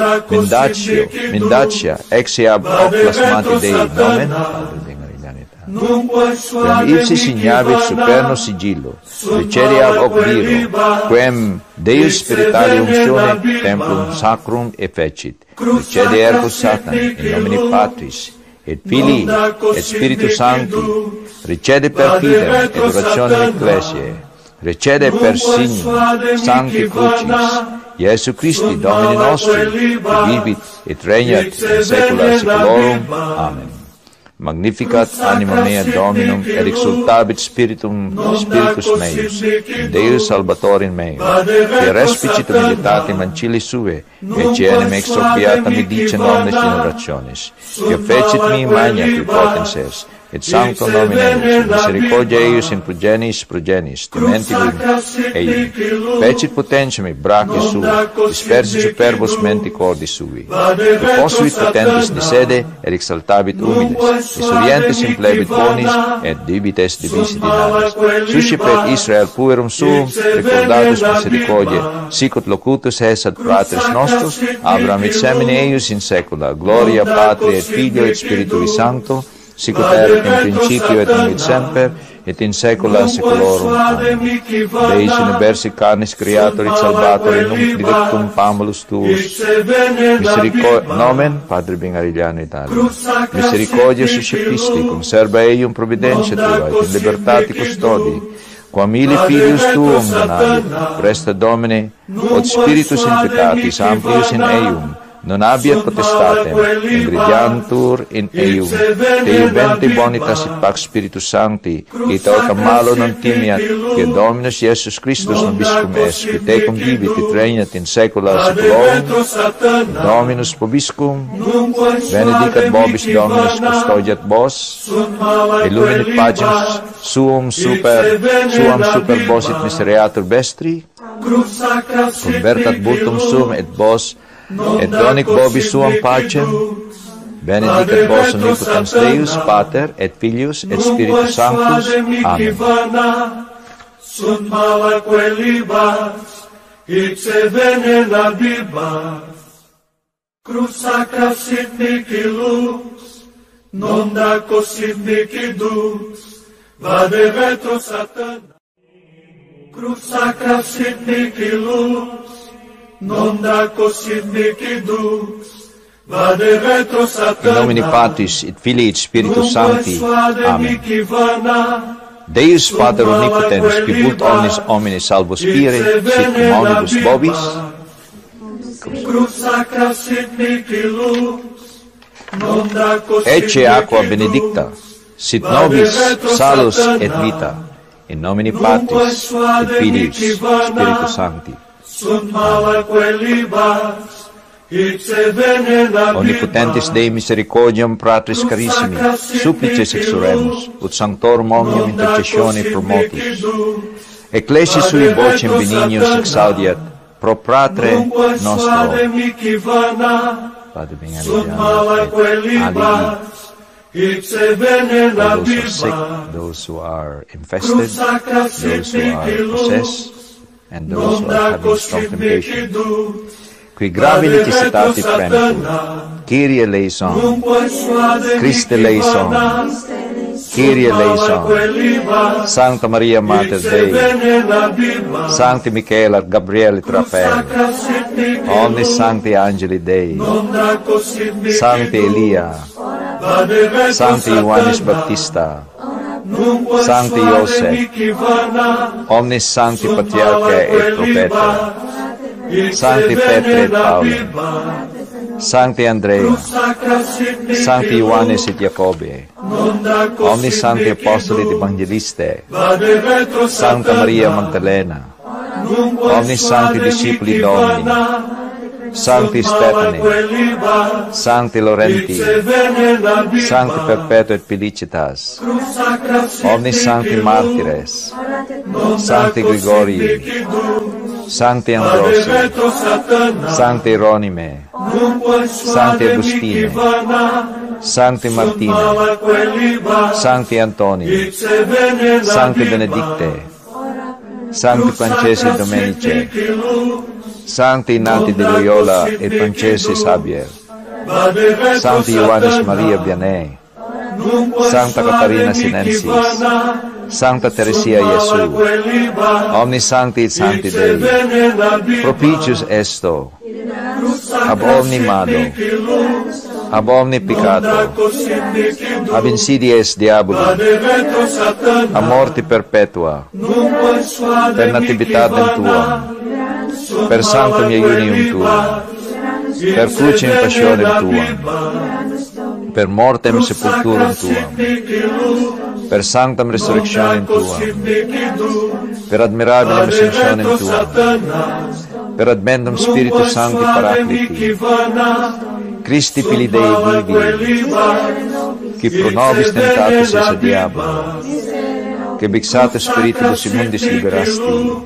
mendatia, exe ab oplasmati Dei nomen Padre. Quem ipsi signavit superno sigillo, receri ab hoc viro, quem Deus spiritale uncione templum sacrum effecit, receri ergo Satan, in nomine Patris, et Filii, et Spiritus Sancti, recede per fidem, et orationem ecclesiae, recede per signum, sancti crucis, Iesu Christi, Domini nostri, et vivit, et regnat, in saecula saeculorum. Amen. Magnificat anima mea Dominum, et exultabit spiritus meus, Deus salvatorem meum, que respicit humilitatem ancilli sue, et enim exorbiata me dice omnes generationes, que fecit mi magna potens est, et sancto nomine eius, misericordia eius in progenis, timentivum eium, fecit potentiam et brache sua, dispersi superbos menticordi sui, et posuit potentis de sede, et exaltabit humiles, misurientes in plebit bonis, et divites divisit in aris. Suscipet Israel puerum suum, recordatus misericordia, sicut locutus es ad fratres nostros, Abraham et semine eius in saecula, gloria Patri et Filio et Spiritui Sancto, sicut erat in principio et in semper, et in saecula saeculorum. Deis universi carnis creator et salvator in nunc didactum pamulus tuus. Nomen Padre Bengarilliano Italia. Misericordia suscepisti, conserva eium providentia tua, et in libertate custodi, quam ili filius tuum donabit, presta Domine, od spiritus in pietatis amplius in eium, non abbia potestatem, ingridiantur in eum, te iubenti bonitas et pax Spiritus Sancti, et aucam malo non timiat, quia Dominus Iesus Christus nobiscum est, qui tecum vivit et regnat in saecula saeculorum, Dominus vobiscum, benedicat vobis Dominus custodiat vos, illuminat pagem suam super vos et misereatur vestri, convertat butum sum et vos, et donic vobis suam pacem, benedicat vos omnipotens Deus, Pater, et Filius, et Spiritus Sanctus. Amen. Crux sacra sit mihi lux, non daco sit mihi dux, vade retro Satana. Crux sacra sit mihi lux, non daco sit mihi dux, vade retro Satana. In nomine Patris et Filii et Spiritus Sancti. Amen. Deus Pater omnipotens, qui vult omnes homines salvos pire, sit cum omnibus vobis, Crux sacra sit mihi lux, non daco sit mihi dux, ecce aqua benedicta, sit nobis salus et vita, in nomine Patris et Filius Spiritus Sancti. Omnipotentis Dei misericordiam fratris carissimi, supplices exuremus, ut sanctorum omnium intercessione promotus. Ecclesi sui vocem benignus exaudiat, pro fratre nostro. Padre benedicat, for those who are sick, those who are infested, those who are possessed, and those who are having strong temptation. Qui gravili tisitati premtum, Kyrie eleison, Christe eleison, Kyrie eleison, Sancta Maria Mater Dei, Sancti Michael et Gabriel et Raphael, omnis Sancti Angeli Dei, Sancti Elia, Sancti Ioannis Baptista, Sancti Iosef, omnis Sancti Patriarchae et Propeta, Sancti Petre et Pauli, Sancti Andrea, Sancti Ioannis et Iacobe, omnis Sancti Apostoli et Evangeliste, Sancta Maria Magdalena, omnis Sancti Discipuli Domini, Sancti Stefani, Sancti Laurenti, Sancti Perpetua et Felicitas, omnis Sancti Martires, Sancti Grigorii, Sancti Ambrosi, Sancti Hieronime, Sancti Agustine, Sancti Martine, Sancti Antoni, Sancti Benedicte, Sancti Francesco e Domenice, Sancti Nati de Loyola et Francesco Xavier, Sancti Ioannis Maria Vianney, Sancta Catarina Sinensis, Sancta Teresia Iesu, omnis Sancti et Sancti Dei, propitius esto, ab omni mado, ab omni peccato, ab insidies diaboli, a morte perpetua, per nativitatem tuam, per sanctum iunium tuam, per crucem passionem tuam, per mortem sepulturum tuam, per sanctam resurrectionem tuam, per admirabilem ascensionem tuam, per adventum Spiritus Sancti Paracliti, Christi Fili Dei vivi, qui pro nobis tentatus esse diabolo, che vexatus spiritibus immundis liberasti,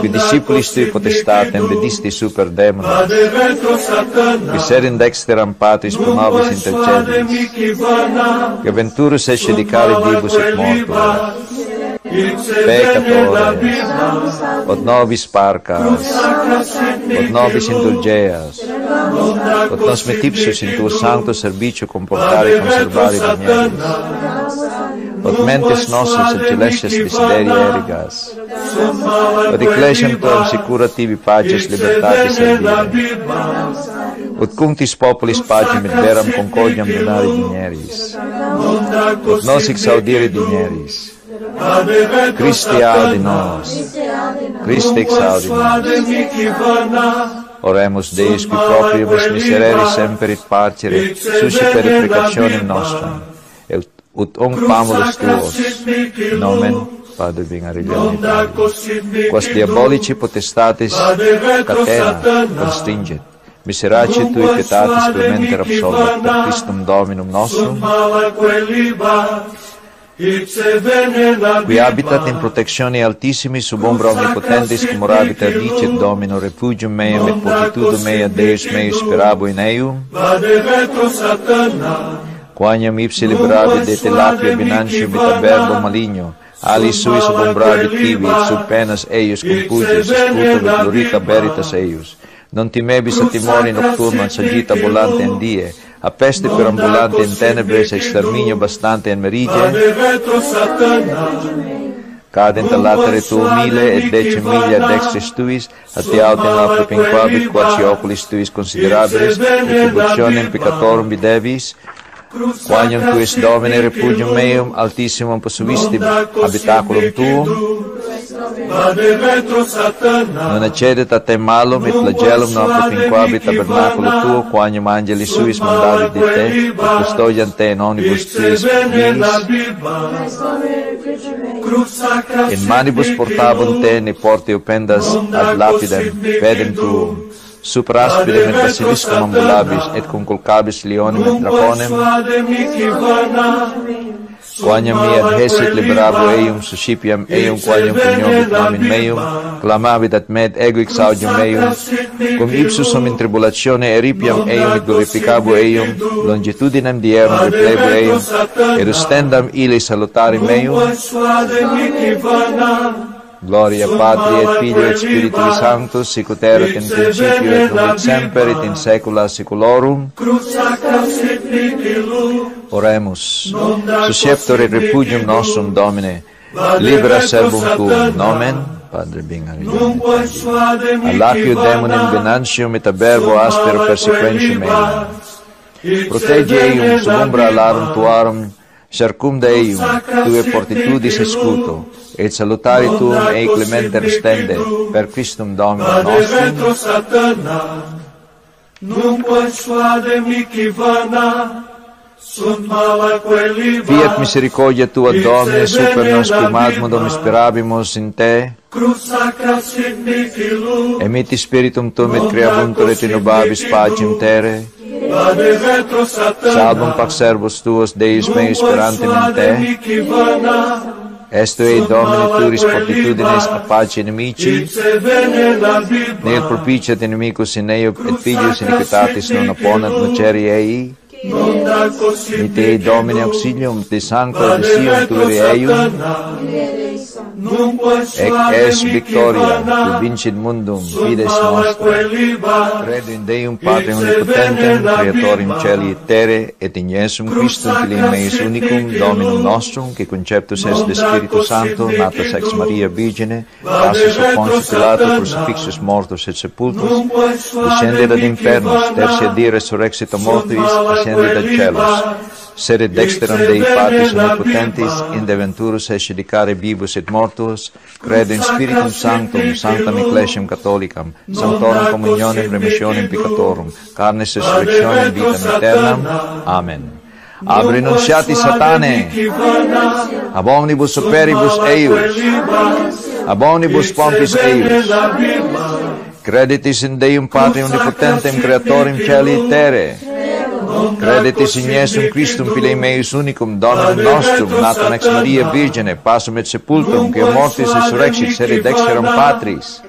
qui discipulis tui potestatem vedisti super demones, qui serin dexteram patris pro nobis intercedis, qui venturus ecce dicari divus et mortuos, peccatores, od nobis parcas, od nobis indulgeas, od nos metipsus in tuo sancto servicio comportare e conservare donieris, od mentes nostres et celestes desiderii erigas, od ecclesiam tuam secura tibi paces libertatis servire, od cunctis populis pacem et veram concordiam donare dinieris, od nos exaudire dinieris, Christe ad nos, Christe exaudi nos. Oremus Deus, qui propriibus miserere semperit parcere, suscite precationem nostrum, ut omc famulus tuos, nomen Padre Vingarilione, quas diabolici potestatis catena constinget, miserace tui pietatis clementer absolvet, per Christum Dominum nostrum, qui habitat in protectione altissimi sub umbra omnipotentis, cum ora habitat dicet Domino, refugium meum et fortitudum mea, Deus mei sperabo in eum, Vade retro Satana, quaniam ipsi liberavi de te lapia binantium et averbo maligno, ali sui sub umbra abitivi, sub penas eius computis, scutum et glorita veritas eius, non timebis a timori nocturna, sagita volante in die, a peste perambulante in tenebres, exterminio bastante in merige, cadent all'atere tu mille et dece miglia ad extris tuis, a te autem apro pinquabit, quasi oculis tuis considerabres, retributionem peccatorum videvis, quaniam tu es Domine repugium meum, altissimum possuistim habitaculum tuum, non accedet a te malum et flagellum, non propinquabit tabernaculo tuo, quaniam angeli suis mandavit de te, et custodiam te in omnibus tuis viis, in manibus portabunt te, ne porte opendas ad lapidem pedem tuum, supra aspidem et basiliscum ambulabis, et conculcabis leonem et draconem, quaniam mi adhesit liberabo eum, suscipiam eum, quaniam coniobit nomen meum, clamavit ad med ego exaudium meum, cum ipsus om in tribulatione eripiam eum, et glorificabo eum, longitudinem dierum replebo eum, et ustendam ile salutari meum, Gloria Patri et Filio et Spiritui Sanctus, sic ut erat in principio et nunc et semper et in saecula saeculorum. Oremus. Susceptor et refugium nostrum Domine, libera servum tuum, nomen Padre Vingarilione. Allapio demonem venantium et averbo aspero persequentium eum. Protege eum sub umbra alarum tuarum, circumda eium, tue fortitudis escuto, et salutari tuum ei clementer stende, per Christum Dominum nostrum. Fiat misericordia tua, Domine, super nos primadmodum sperabimus in te, emiti spiritum tuum et creabuntur et inubabis pacem terre, salvum pax servus tuos, Deus mei sperantem in te, esto ei, Domine, turis fortitudines a pace inimici, nil propitiat inimicus in eo, et filius iniquitatis non opponent noceri ei, ite ei, Domine, auxilium de sancta desium turi eium, ec es victoria, qui vincit mundum, fides nostra. Credo in Deum Patrem Omnipotentem, Creatorem Celi et Terre, et in Iesum Christum, Filium Eius Unicum, Dominum nostrum, que conceptus est de Spiritu Santo, natus ex Maria Virgine, passus a Pontius Pilatus, crucifixus mortus et sepultus, descendet ad infernos, tertia die resurrexit a mortuis, ascendit ad celos, sede dexteram Dei Patris Omnipotentis, inde venturus escedicare vivus et mortuos, credo in Spiritum Sanctum, Sanctam Ecclesiam Catholicam, Sanctorum Communionem Remissionem Peccatorum, Carnis Resurrectionem Vitam Aeternam. Amen. Ab renunciati Satanae, ab omnibus operibus eius, ab omnibus pompis eius, creditis in Deum Patri Omnipotentem, Creatorem Celi et Terre, credetis in Iesum Christum, Filium Eius Unicum, Dominum nostrum, natum ex Maria Virgine, passum et sepultum, quae mortis resurrexit sede dexteram Patris.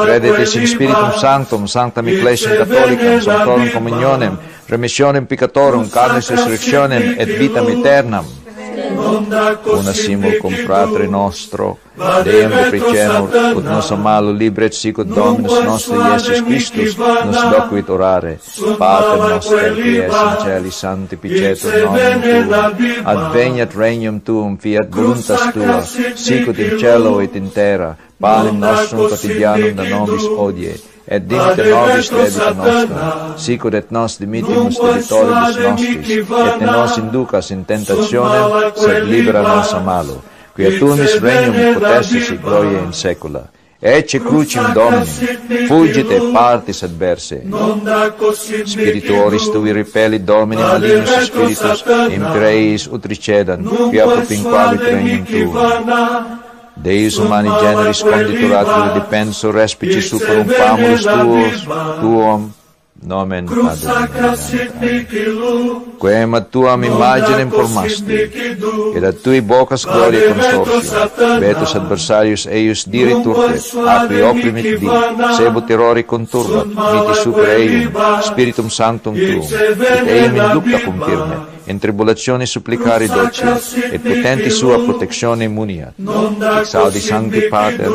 Credetis in Spiritum Sanctum, Sanctam Ecclesiam Catholicam, Sanctorum Communionem, Remissionem Peccatorum, Carnis Resurrectionem et Vitam Aeternam. Una simul cum fratre nostro, Deum depricemur, ut nos amalu libret sic ut Dominus nostri Iesus Christus nos docuit orare. Pater noster, qui es in celi, sanctificetur nomen tuum, adveniat regnum tuum, fiat voluntas tua, sic ut in cielo et in terra, panem nostrum quotidianum da nobis hodie, et dimite nobis debita nostra, sic ut et nos dimitimus debitoribus nostris, et ne nos inducas in tentationem, sed libera nos a malo, quia tuumis regnum potestis et gloria in saecula. Ecce crucem Domine, fugite partis adverse. Spirituoris tui repelli Domine malignus spiritus, impreis utricedant, quia propinquavi cranium tuum. Deus humani generis condituratur dipenso respici super un famulus tuum, nomen Adonai. Quem ad tuam imaginem formasti, ed ad tui bocas gloria consortio, vetus adversarius eius diri turte, apri opprimit di, sebo terrori conturbat, miti super eium, spiritum sanctum tuum, et eium inducta cum firme, in tribulazione supplicari doce, et potenti sua protezione muniat. Exaudi sancti pater,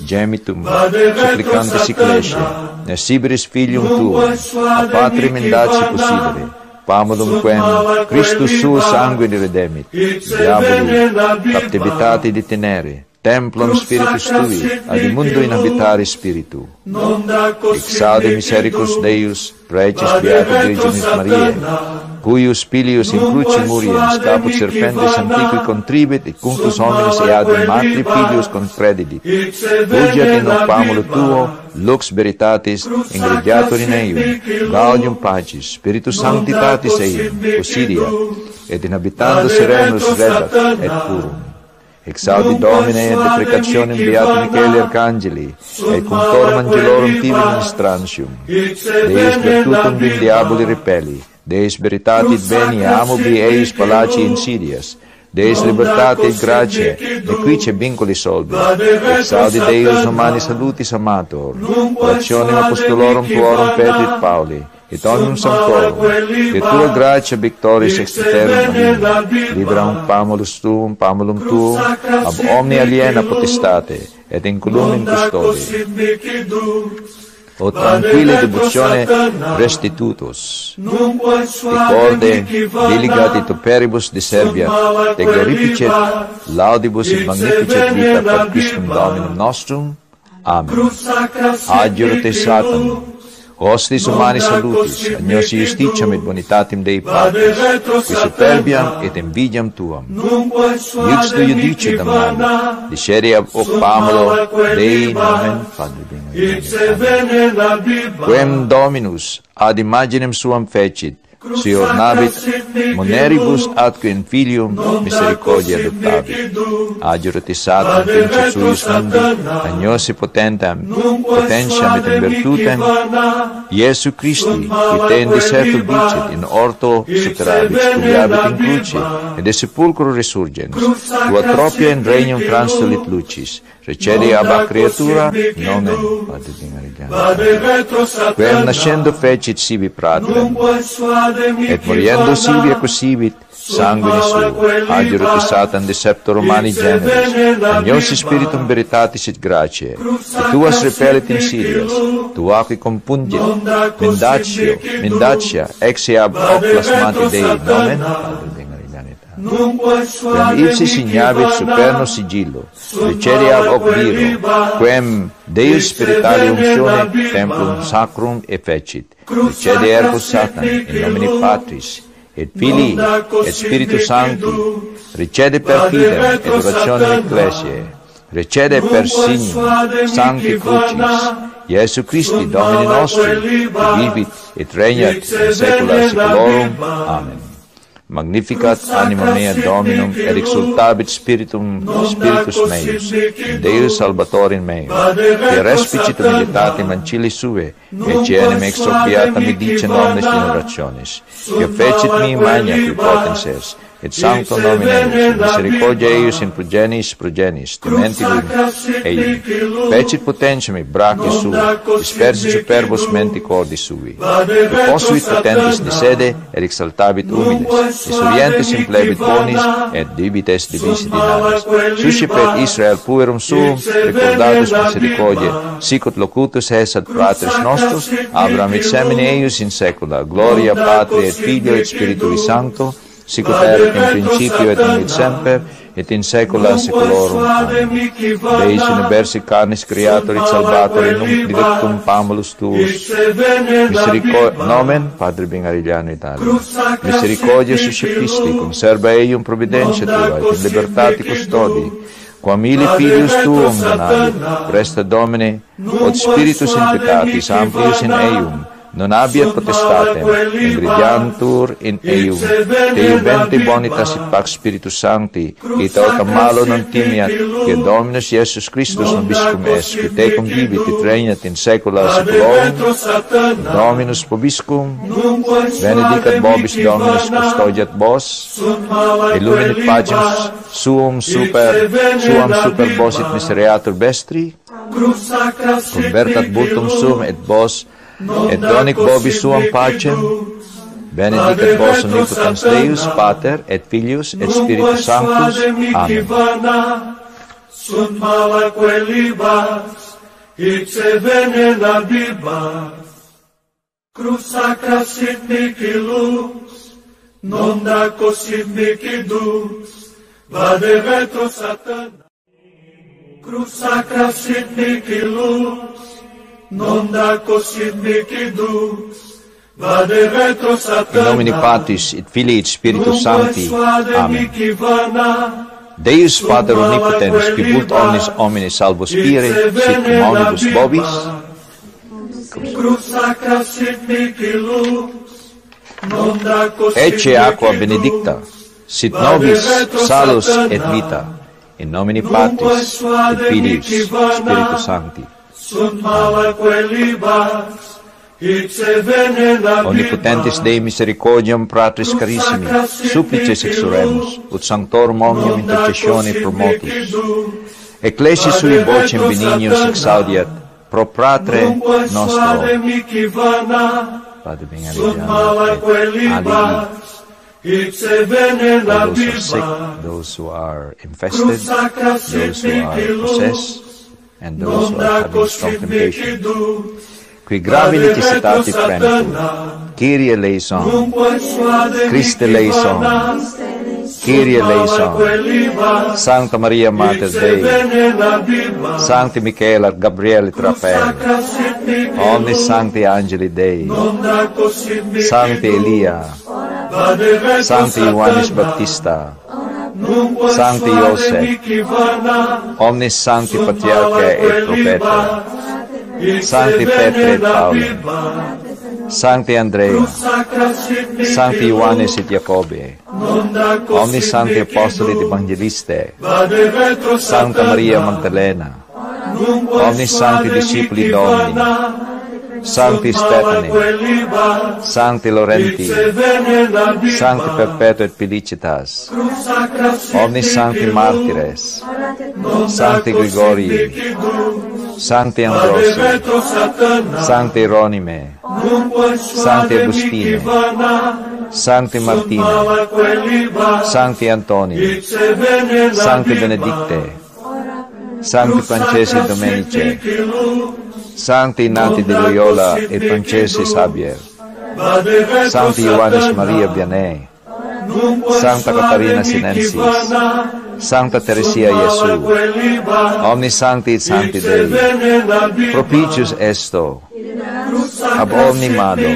gemitum, supplicante siclesce, ne sibiris filium tuum, a patrim indaci possibile, pamodum quem, Christus suo sangue di redemit, diaboli, captivitati di tenere, templum spiritus tui, ad immundo inhabitare spiritu. Exaudi misericus Deus, preces beato Virginis Mariae, cuius pilius in cruci muriens, caput serpentes antiqui contribit, et cunctus hominis eadem matri pilius confredidit. Fugiat in opamulo tuo, lux veritatis, ingrediatur in eium, gaudium pacis, spiritus sanctitatis eium, possidia, et inhabitando serenus redat, et purum. Exaudi Domine et deprecationem Beati Micheli Arcangeli, et contorm angelorum tibi ministrantium, Deus virtutum vim diaboli repelli, Deis veritate beni amobi eis palaci insidias, Deis libertate et gratia, nequice vincoli solvi, exaudi Deus humani salutis amator, orationem apostolorum tuorum Petri et Pauli, et omnium sanctorum, de tua gratia victoris extiterum animi, libera un pamulum tuum, ab omni aliena potestate, et inculum in custodi. O tranquille debuzione restitutus, dicorde, diligati toperibus diserviat, te gloripicet, laudibus et magnificet vita per Christum Dominum nostrum. Amen. Agior te Satan, hostis humani salutis, agnosi justitiam et bonitatim Dei Patris, qui superbiam et invidiam tuam. Lux tu iudice damnam, disceri ab hoc pamulo Dei nomen Padre. Quem Dominus ad imaginem suam fecit, si ornabit moneribus atque in filium misericordia adoptabit. Agiorati Satan, princeps suius mundi, agnosi potentiam et in virtutem, Iesu Christi, qui te in deserto dicet, in orto superabit, studiabit in cruce, et de sepulcro resurgens, tua tropia in regnum transulit lucis, recede ab a creatura, nomen Vade retro Satana, quem nascendo fecit sibi pratrem, et moriendo sibi acusibit sanguinis suo, agiorati Satan deceptor humani generis, agnosi spiritum veritatis et gratiae, et tuas repellit insidias, tuaque compungit, mendatia, exe ab hoc plasmati Dei, nomen Padre. Quem ipsis signavit superno sigillo, receri ab hoc viro, quem Deus spiritale uncione templum sacrum effecit, recede ergo Satan, in nomine Patris, et Filii, et Spiritus Sancti, recede per fidem, et orationem ecclesiae, recede per signum, sancti crucis, Iesu Christi, Domini nostri, vivit et regnat in saecula saeculorum. Amen. Magnificat anima mea Dominum, et exultabit spiritus meus, Deus Salvator in meum, et respicit humilitatem ancilli sue, et genem exordiatam edice omnes generationes, et fecit mi magna qui potens est, et sancto nomine eius, misericordia eius in progenis, tementibum eium, fecit potentiam et brache sui, dispersit superbos menti cordi sui, deposuit potentes de sede, et exaltabit humiles, disorientes in plebit bonis, et divites divisi dinamis, suscipet Israel puerum suum, recordatus misericordia, sicut locutus es ad fratres nostros, Abraham et semine eius in saecula, gloria Patri et Filio et Spiritui Sancto, sicut erat in principio et in semper et in saecula saeculorum. Deis universi carnis creator et salvator in nunc dilectum pamulus tuus. Nomen Padre Bengarilliano Italia. Misericordia suscipisti, conserva eium providentia tua, et in libertate custodi. Quamili filius tuum donabit, presta Domine, od spiritus implicatis amplius in eium, non abiat potestatem, ingridiantur in eium, te iubenti bonitas et pax spiritus sancti, et autem malo non timiat, et Dominus Iesus Christus nobiscum est, et tecum vivit et regnat in saecula saeculorum, Dominus vobiscum, benedicat vobis Dominus custodiat vos, illuminat pagem suum super vos et misereatur vestri, convertat butum sum et vos, et donic vobis suam pacem, benedicat vos omnipotens Deus, Pater, et Filius, et Spiritus Sanctus. Amen. Sunt malaquelibas, ipse venena dibas, crux sacra sit mihi lux, non daco sit mihi dux, vade retro Satana. Crux sacra sit mihi lux, non daco sit mihi dux, vade retro Satana. In nomine Patris et Filii et Spiritus Sancti. Amen. Deus Pater omnipotens, qui vult omnes homines salvos spire, sit cum omnibus vobis. Crux sacra sit mihi lux, non daco sit mihi dux, ecce aqua benedicta, sit nobis salus et vita. In nomine Patris et Filii et Spiritus Sancti. Omnipotentis Dei misericordiam fratris carissimi, supplices exuremus, ut sanctorum omnium intercessione promotus. Ecclesi sui vocem benignius exaudiat, pro fratre nostro. Padre benedicat, those who are sick, those who are infested, those who are possessed, and those who are having strong temptation. Qui gravi necessitati prenitur, Kyrie eleison, Christe eleison, Kyrie eleison, Sancta Maria Mater Dei, Sancti Michael et Gabriel et Raphael, omni Sancti Angeli Dei, Sancti Elia, Sancti Ioannis Baptista, Sancti Iosef, omnis Sancti Patriarchae et Propeta, Sancti Petre et Pauli, Sancti Andrea, Sancti Ioannes et Iacobi, omnis Sancti Apostoli et Evangeliste, Sancta Maria Magdalena, omnis Sancti Discipuli Domini, Sancti Stefani, Sancti Laurenti, Sancti Perpetua et Felicitas, omnis Sancti Martires, Sancti Grigorii, Sancti Ambrosi, Sancti Hieronime, Sancti Agustine, Sancti Martine, Sancti Antoni, Sancti Benedicte, Sancti Francesi et Domenice, Sancti Nati de Loyola et Francesi Xavier, Sancti Ioannis Maria Vianney, Sancta Catarina Sinensis, Sancta Teresia Iesu, omnis Sancti et Sancti Dei, propitius esto, ab omni malo,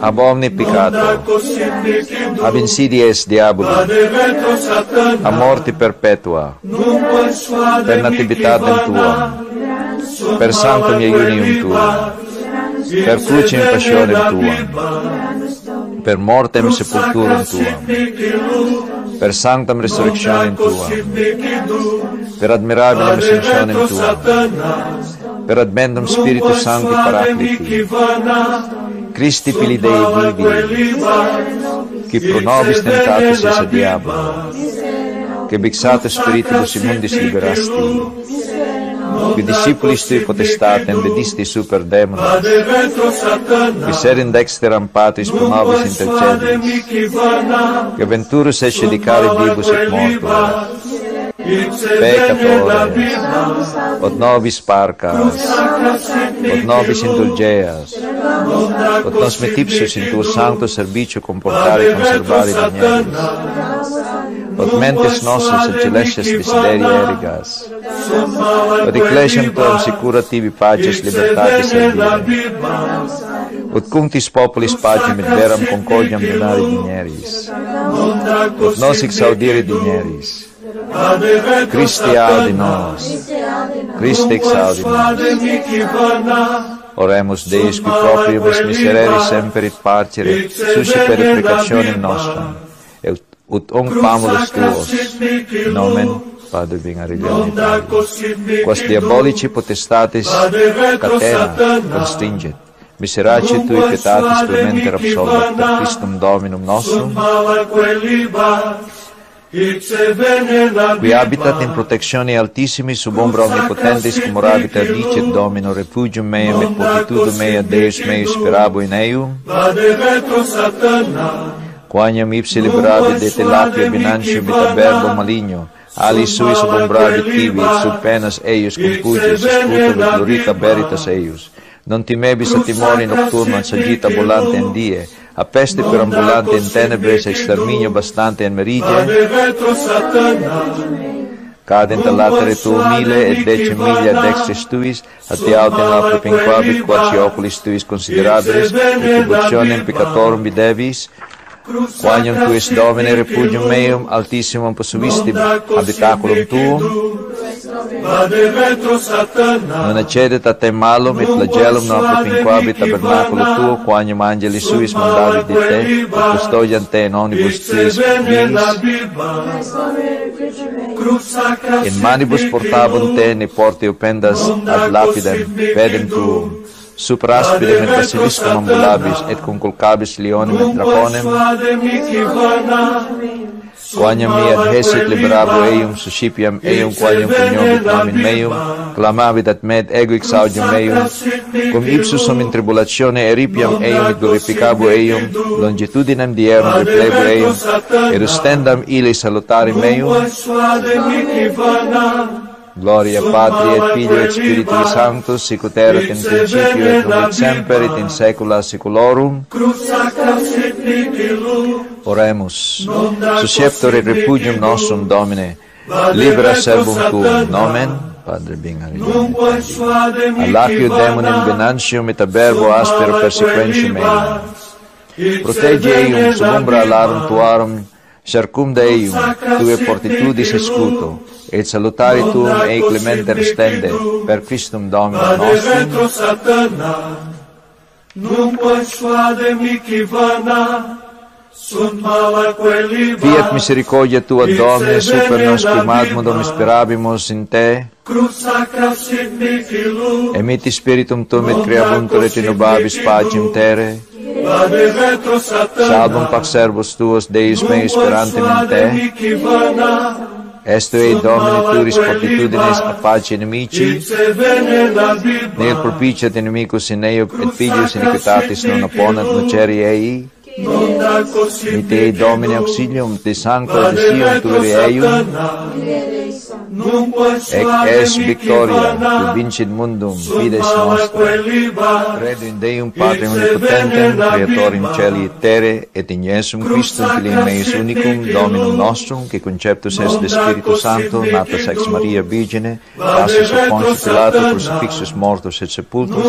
ab omni peccato, ab insidies diaboli, a morte perpetua, per nativitatem tuam, per sanctum iunium tuam, per crucem passionem tuam, per mortem sepulturam tuam, per sanctam resurrectionem tuam, per admirabilim ascensionem tuam, per adventum Spiritus Sancti Paracliti, Christi Fili Dei vivi, qui pro nobis tentatus esse diabolo, che vexatus spiritibus immundis liberasti, qui discipulis tui potestatem dedisti super demones, qui serin dexteram patris pro nobis intercedens, qui venturus ecce dicare vivus et mortuos, peccatores, od nobis parcas, od nobis indulgeas, od nos metipsus in tuo sancto servicio comportare e conservare degnentis, od mentes nostras et celestes desiderii erigas, od ecclesiam tuam secura tibi paces libertatis servire, od cunctis populis pacem et veram concordiam donare dineris, od nos exaudire dineris, Christe ad nos, Christe exaudi nos. Oremus Deus qui propriibus miserere semperit parcere, suscipere precationem nostrum, ut omc famulus tuos, nomen Padre Vingarilione, quas diabolici potestatis catena constinget, miserace tui pietatis turmenter absolvat, per Christum Dominum nostrum, qui habitat in protectione altissimi sub umbra omnipotentis, cum orabita dicet Domino, refugium meum et fortitudum mea, Deus mei sperabo in eum, quaniam ipsi liberavi de telatio binantium et adverbo maligno, ali sui sub umbra vitivi, et sub penas eius compugis, scutum et glorita veritas eius, non timebis a timori nocturna, sagita volante in die, a peste perambulante in tenebres, exterminio bastante in meridia, cadent all'atere tu mille et decem miglia ad extres tuis, a te autem apre pinquabit, quaci oculis tuis considerabres, retributionem peccatorum videvis, quanium tu es Domine repudium meum, altissimum possuistim habitaculum tuum, non accedet a te malum et flagellum, non propinquabit tabernaculo tuo, quanium angeli suis mandavit de te, et custodiam te in omnibus tuis viis, in manibus portabunt te, ne porte opendas ad lapidem pedem tuum, supra aspidem et basiliscum ambulabis, et conculcabis leonem et draconem, quaniam mi adhesit liberabo eum, suscipiam eum, quaniam coniovit nomin meum, clamavit ad med ego exaudium meum, cum ipsusum in tribulatione eripiam eum, et glorificabo eum, longitudinem dierum replebo eum, et ustendam ili salutari meum, Gloria Patri et Filio et Spiritui Sanctus, sicut erat in principio et nunc et semper et in saecula saeculorum. Oremus. Susceptor et refugium nostrum Domine, libera servum tuum, nomen Padre Vingarilione, allapio demonem venantium et aberbo aspero persequentium eum. Protege eum sub umbra alarum tuarum, circumda eium, tue fortitudis escuto, et salutari tuum ei clementer stende, per Christum Dominum nostrum. Fiat misericordia tua, Domine, super nos qui magmodum isperabimus in te, emiti spiritum tuum et creabuntur et inubabis pacem terre, salvum pax servus tuos, Deus mei sperantem in te, esto ei Domine turis fortitudines a pace inimici, nec propitiat inimicus in eo, et filius iniquitatis non opponent noceri ei, mit ei Domine auxilium de sancta desium tuere eium, ec es victoria, qui vincit mundum, fides nostra. Credo in Deum Patrem omnipotentem, Creatorem Celi et Terre, et in Iesum Christum Filium Eius Unicum, Dominum nostrum, que conceptus est de Spiritu Santo, natus ex Maria Virgine, passus sub Poncio Pilato, crucifixus mortus et sepultus,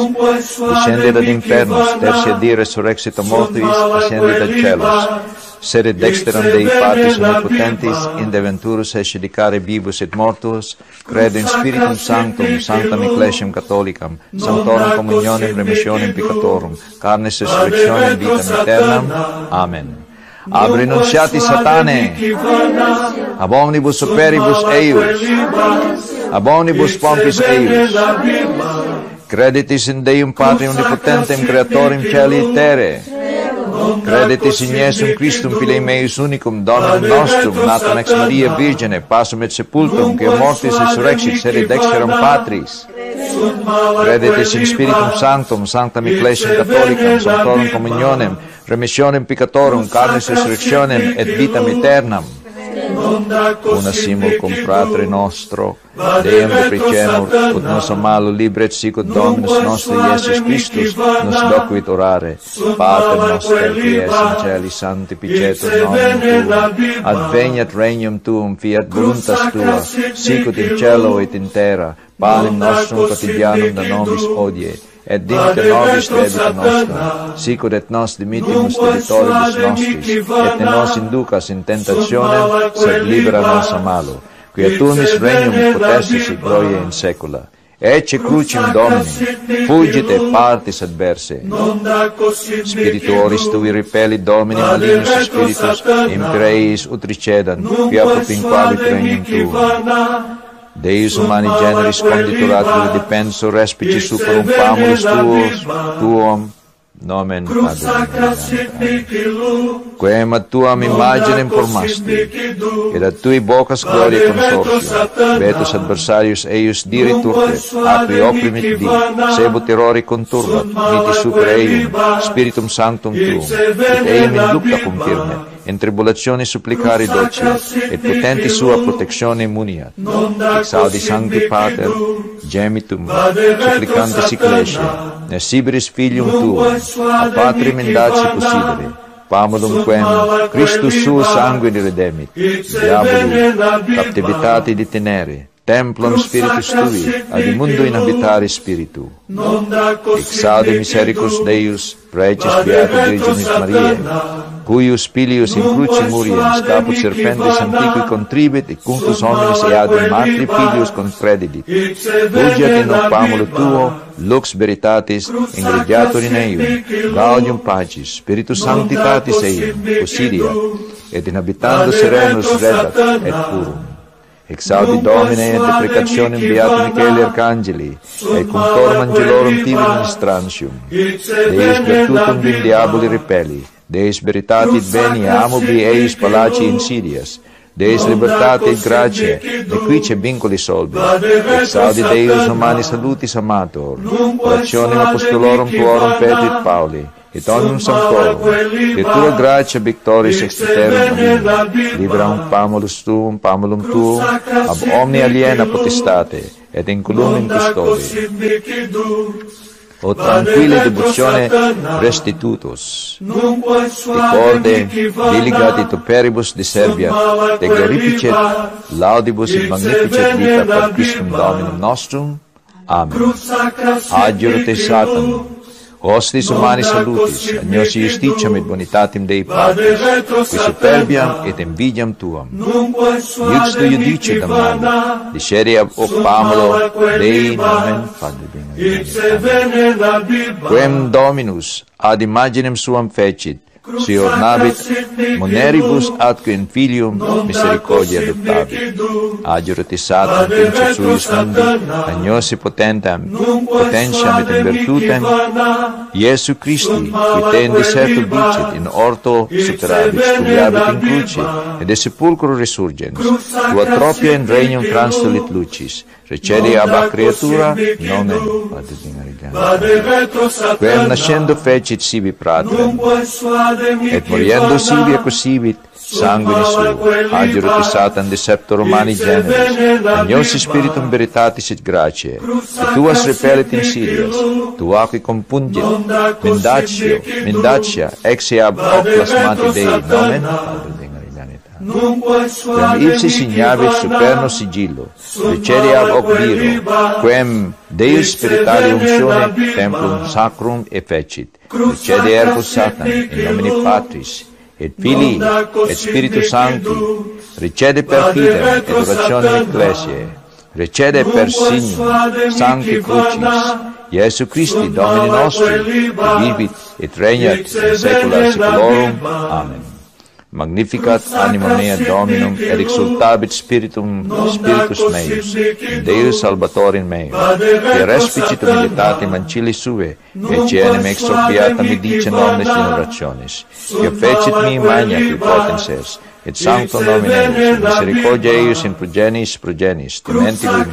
descendet ad infernos, tertia die resurrexit a mortuis, ascendit ad celos, sede dexteram Dei Patris omnipotentis, inde venturus escedicare vivus et mortuos, credo in Spiritum Sanctum, Sanctam Ecclesiam Catholicam, Sanctorum Communionem Remissionem Peccatorum, Carnis Resurrectionem Vitam Aeternam. Amen. Ab renunciati Satanae, ab omnibus operibus eius, ab omnibus pompis eius, creditis in Deum Patri omnipotentem, Creatorem Celi et Terre, credetis in Iesum Christum Filium Eius Unicum, Dominum nostrum, natum ex Maria Virgine, passum et sepultum, que mortis resurrexit seri dexteram Patris. Credetis in Spiritum Sanctum, Sanctam Ecclesiam Catholicam, Sanctorum Communionem, Remissionem Peccatorum, Carnis Resurrectionem et Vitam Aeternam. Una simul cum fratre nostro, Deum depricemur, ut nos amalo libret sicut Dominus nostri Iesus Christus nos docuit orare. Pater noster, qui es in celi, sanctificetur nomen tuum, adveniat regnum tuum, fiat voluntas tua, sicut in cielo et in terra, panem nostrum quotidianum da nobis hodie, et dimite nobis debita nostra, sicut et nos dimitimus debitoribus nostris, et ne nos inducas in tentationem, sed libera nos a malo, Quiatumis regnum potestas sit gloria in secula. Ecce crucem Domini, fugite partis adverse. Spirituoris tui repelli Domini malignus spiritus, impreis utricedat, quia propinquavi regnum tuum. Deus humani generis condituratur dipenso respici superum famulus tuum nomen adonai. Quem ad tuam imaginem formasti, et ad tui bocas gloria consortio, vetus adversarius eius diri turte, apri oprimit di, sebo terrori conturbat, miti super eium, spiritum sanctum tuum, et eium in lucta confirmet, in tribulazione supplicare docia, et potenti sua protezione muniat. Exaudi sancti pater, gemitum, supplicante si cresce, nesibiris filium tuo, a patrim indaci possibile, famodum quem, Christus suo sanguine redemit, diaboli, captivitati ditenere, templum spiritus tui, ad immundo inhabitare spiritu. Exaudi misericors Deus, preces beati Virginis Mariae, cuius filius in cruci muriems, caput serpentes antiqui contribit, et cunctus hominis eadem matri filius confredidit. Fugiat in opamulo tuo, lux veritatis, ingrediatur in eum, gaudium pacis, spiritus sanctitatis eum, possidia, et inhabitando serenus redat, et purum. Exaudi Domine et deprecationem Beati Micheli Arcangeli, et contorum angelorum tibi ministrantium, Deus virtutum vim diaboli repelli, Deis veritatit veni amobi eis palaci insidias, Deis libertate gratia, de quice vincoli solvi, exaudi Deus humani salutis amator, orationem apostolorum tuorum Petrit Pauli, et omnium sanctorum, de tua gratia victoris extiterum domini, libera un pamulus tuum, pamulum tuum, ab omni aliena potestate, et inculum in custodi. O tranquille devozione restitutus, te corde diligati toperibus diservia, te glorificet, laudibus et magnificet vita per Christum Dominum nostrum. Amen. Adioro te Satan, hostis humani salutis, agnosi justitiam et bonitatim Dei Patris, qui superbiam et invidiam tuam. Iux tu iudice damnanda, disceri ab hoc pamulo, Dei nomen Padre. Quem Dominus ad imaginem suam fecit, si ornabit moneribus atque in filium misericordia adoptabit. Adioro te Satan, princeps suius mundi, agnosi potentiam et in virtutem Iesu Christi, qui te in deserto dicet, in orto superabit, studiabit in cruce, et de sepulcro resurgens, tua tropia in regnum transtulit lucis, recedi ab a creatura nomen Vade retro Satana, quem nascendo fecit sibi pratrem, et moriendo sibi accusivit sanguine suo. Adioro te Satan, deceptor humani generis, agnosi spiritum veritatis et gratiae, et tuas repellit insidias, tuaque compungit, mendatia, exe ab hoc plasmati Dei nomen Padre. Quem ipsis ignavit superno sigillo, recede ab hoc viro, quem Deus spiritale uncione templum sacrum effecit, recede ergo Satan, in nomine Patris, et Filii, et Spiritus Sancti, recede per fidem, et orationem ecclesiae, recede per signum, sancti crucis, Iesu Christi, Domini nostri, vivit et regnat in saecula saeculorum. Amen. Magnificat anima mea Dominum, et exultabit spiritus meus, Deus salvatorin meus, et respicit humilitatem ancillis suae, et cenem exordiatam dicen omnes in orationis, et fecit mi magna qui potens est, et sanctum nomen eius, misericordia eius in progenis, tementivim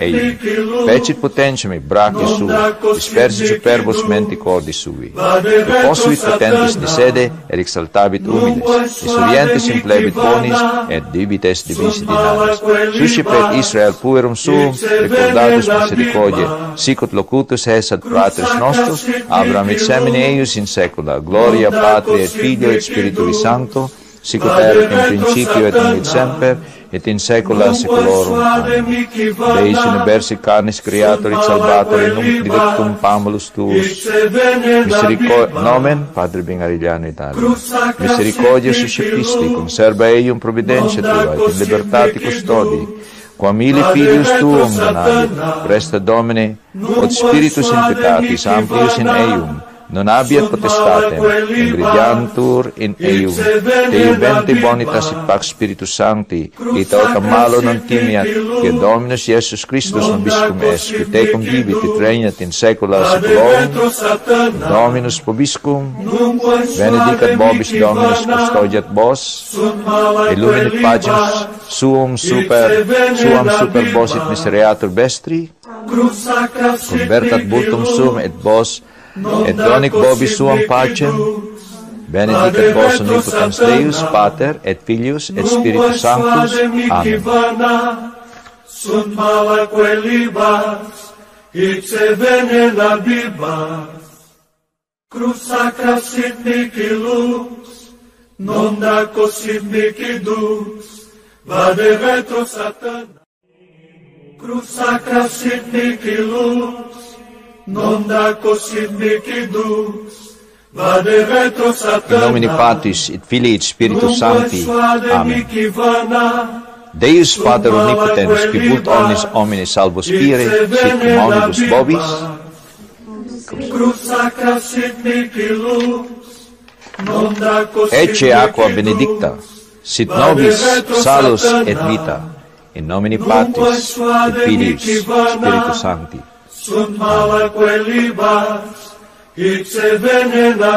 eium, fecit potentiam et brache sui, dispersi superbos menticordis sui, et posuit potentis de sede, et exaltabit humiles, et surientes in plebit bonis, et divites divisit in alis, suscipet Israel puerum suum, recordatus misericordia, sicut locutus es ad fratres nostros, Abraham et semine eius in saecula, gloria Patri et Filio et Spiritui Sancto, sicut erat in principio et in semper et in saecula saeculorum. Deis in versi canis creatori salvatori nunc didactum pamulus tuus. Nomen, Padre Binarigliano Italia. Misericordia suscipisti, conserva eium providentia tua, et in libertate custodi, quam ili filius tuum donavi, presta Domine, od spiritus impetatis amplius in eium, non abiat potestatem, ingridiantur in eium, te iubente bonitas et pax spiritus sancti, et autem malo non timiat, que Dominus Iesus Christus nobiscum est, que tecum vivit et regnat in saecula saeculorum, Dominus vobiscum, benedicat vobis Dominus, custodiat vos, illuminat pagimus suam super vos et misereatur vestri, convertat vultum sum et vos, et donic vobis suam pacem, benedicat vos omnipotens Deus, Pater, et Filius, et Spiritus Sanctus. Amen. Crux sacra sit mihi lux, non daco sit mihi dux, vade retro Satana. Crux sacra sit mihi lux, non daco sit mihi dux, vade retro Satana. In nomine Patris et Filii et Spiritus Sancti. Amen. Deus Pater omnipotens, qui vult omnes homines salvos pire, sit cum omnibus vobis. Crux sacra sit mihi lux, non daco sit mihi dux. Ecce aqua benedicta, sit nobis salus et vita. In nomine Patris et Filii et Spiritus Sancti.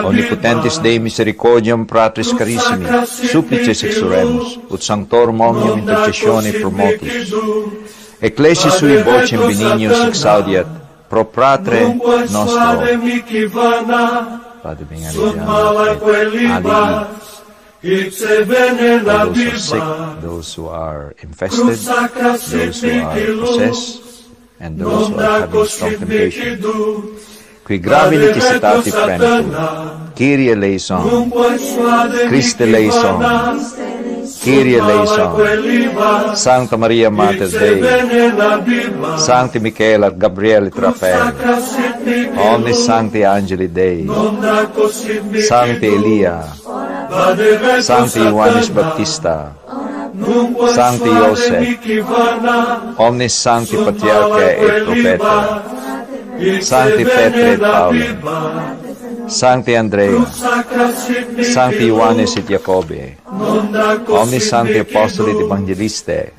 Omnipotentis Dei misericordiam fratris carissimi, supplices exuremus, ut sanctorum omnium intercessione promotus. Ecclesi sui vocem benignius exaudiat, pro fratre nostro. Padre Binarigliano, for those who are sick, those who are infested, those who are possessed, and those who are having strong temptation. Qui gravi necessitati prentum, Kyrie eleison, Christe eleison, Kyrie eleison, Sancta Maria Mater Dei, Sancti Michael et Gabriel et Raphael, omni Sancti Angeli Dei, Sancti Elia, Sancti Ioannis Baptista, Sancti Iosef, omnis Sancti Patriarchae et Prophetae, Sancti Petre et Pauli, Sancti Andrea, Sancti Ioannes et Iacobi, omnis Sancti Apostoli et Evangelistae,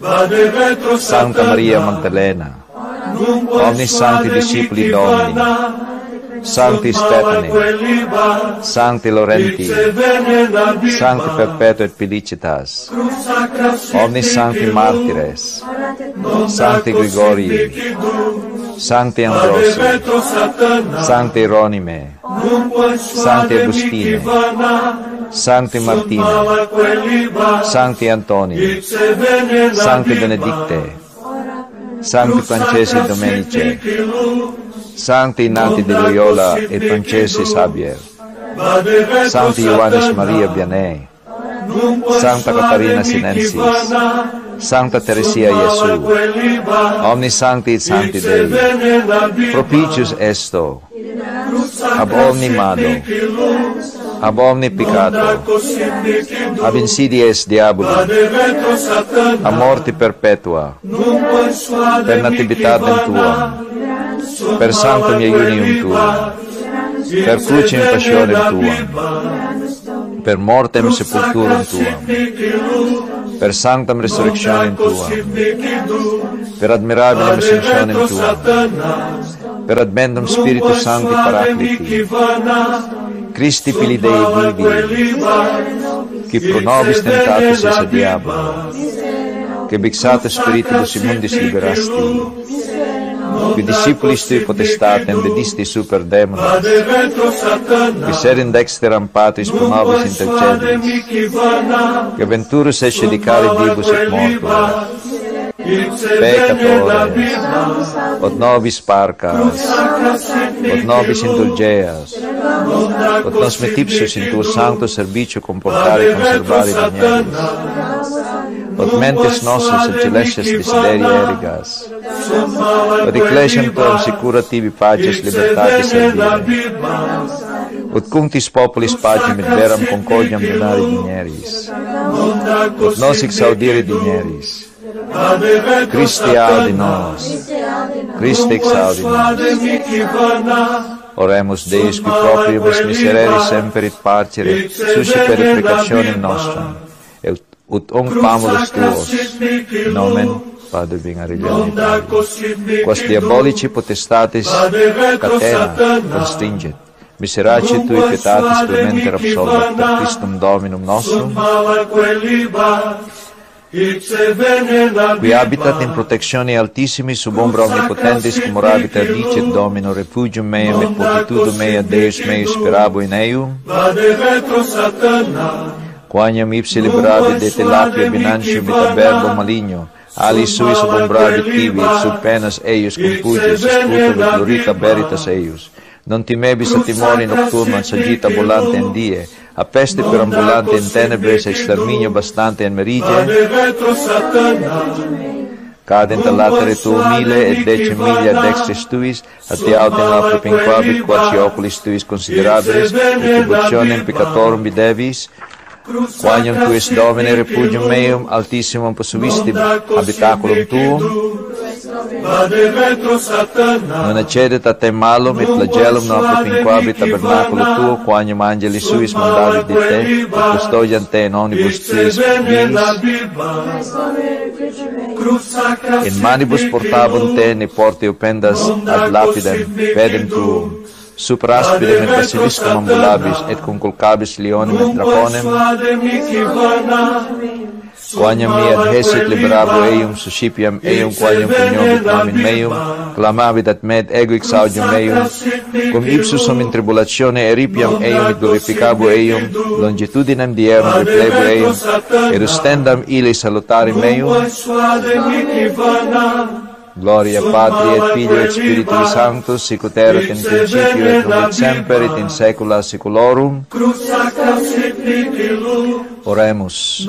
Sancta Maria Magdalena, omnis Sancti Discipli Domini, Sancti Stefani, Sancti Laurenti, Sancti Perpetua et Felicitas, omnis Sancti Martires, Sancti Grigorii, Sancti Ambrosi, Sancti Eronime, Sancti Agustine, Sancti Martine, Sancti Antoni, Sancti Benedicte, Sancti Francesi et Domenice, Sancti Nati de Loyola et Francesi Xavier, Sancti Ioannis Maria Vianney, Sancta Catarina Sinensis, Sancta Teresia Iesu, omnis Sancti et Sancti Dei, propitius esto, ab omni mado, ab omni peccato, ab insidies diaboli, a morte perpetua, per nativitatem tuam, per sanctum iunium tuam, per crucem passionem tuam, per mortem sepulturum tuam, per sanctam resurrectionem tuam, per admirabilim ascensionem tuam, per advendum Spiritus Sancti Paracliti, Christi Fili Dei vivi, qui pro nobis tentatus esse diabolo, che vexatus spiritibus immundis liberasti, qui discipulis tui potestatem vedisti super demones, qui serin dexteram patris pro nobis intercedens, qui venturus esedicare divus et mortuos, peccatores, od nobis parcas, od nobis indulgeas, od nos metipsus in tuo sancto servicio comportare e conservare degnus, Augmentes nossas sutilezas desideri erigas. Odiclejam tos e cura tibi pages libertatis servire. Ut cunctis populis pagem et veram concordiam donare dineris. Ut nos exaudire dineris. Christi audi nos. Christi exaudi nos. Oremus Deus qui propriibus miserere semperit parcere, suscipere precationem nostrum, ut onc famulus tuos, nomen Padre Bingarilione, quas diabolici potestatis catena constinget, miserace tui pietatis clementer absolvat per Christum Dominum nostrum, qui habitat in protectione altissimi sub umbra omnipotentis, cum orabita dicet Domino, refugium meum et fortitudum mea, Deus mei sperabo in eum. Vade retro Satana. Quaniam ipsi liberavi de te lapia binantium et abergo maligno, ali sui sub umbravi tibi, et sub penas eius compugies, scutum et glorita veritas eius. Non timebis a timori nocturna, sagita volante in die, a peste perambulante in tenebres, a exterminio bastante in merige, cadent a latere tu mille et dece miglia ad exces tuis, a te autem lapre pinquabit, quaci oculis tuis considerabres, retributionem peccatorum bidevis, quaniam tu es Domine repugium meum, altissimum possuisti habitaculum tuum, non accedet a te malum et flagellum non propinquabit tabernaculo tuo, quaniam angeli suis mandavit de te, et custodiam te in omnibus tuis vins, in manibus portavam te ne porte opendas ad lapidem pedem tuum, super aspidem et basiliscum ambulabis, et conculcabis leonem et draconem, quaniam mi adhesit liberabo eum, suscipiam eum, quaniam pugnobit nomen meum, clamavit ad me et ego exaudium meum, cum ipsusum in tribulatione eripiam eum, et glorificabo eum, longitudinem dierum replebo eum, et ustendam ili salutari meum, Gloria Patri et Filio et Spiritui Sanctus, sicut erat in principio et nunc et semper et in saecula saeculorum. Oremus.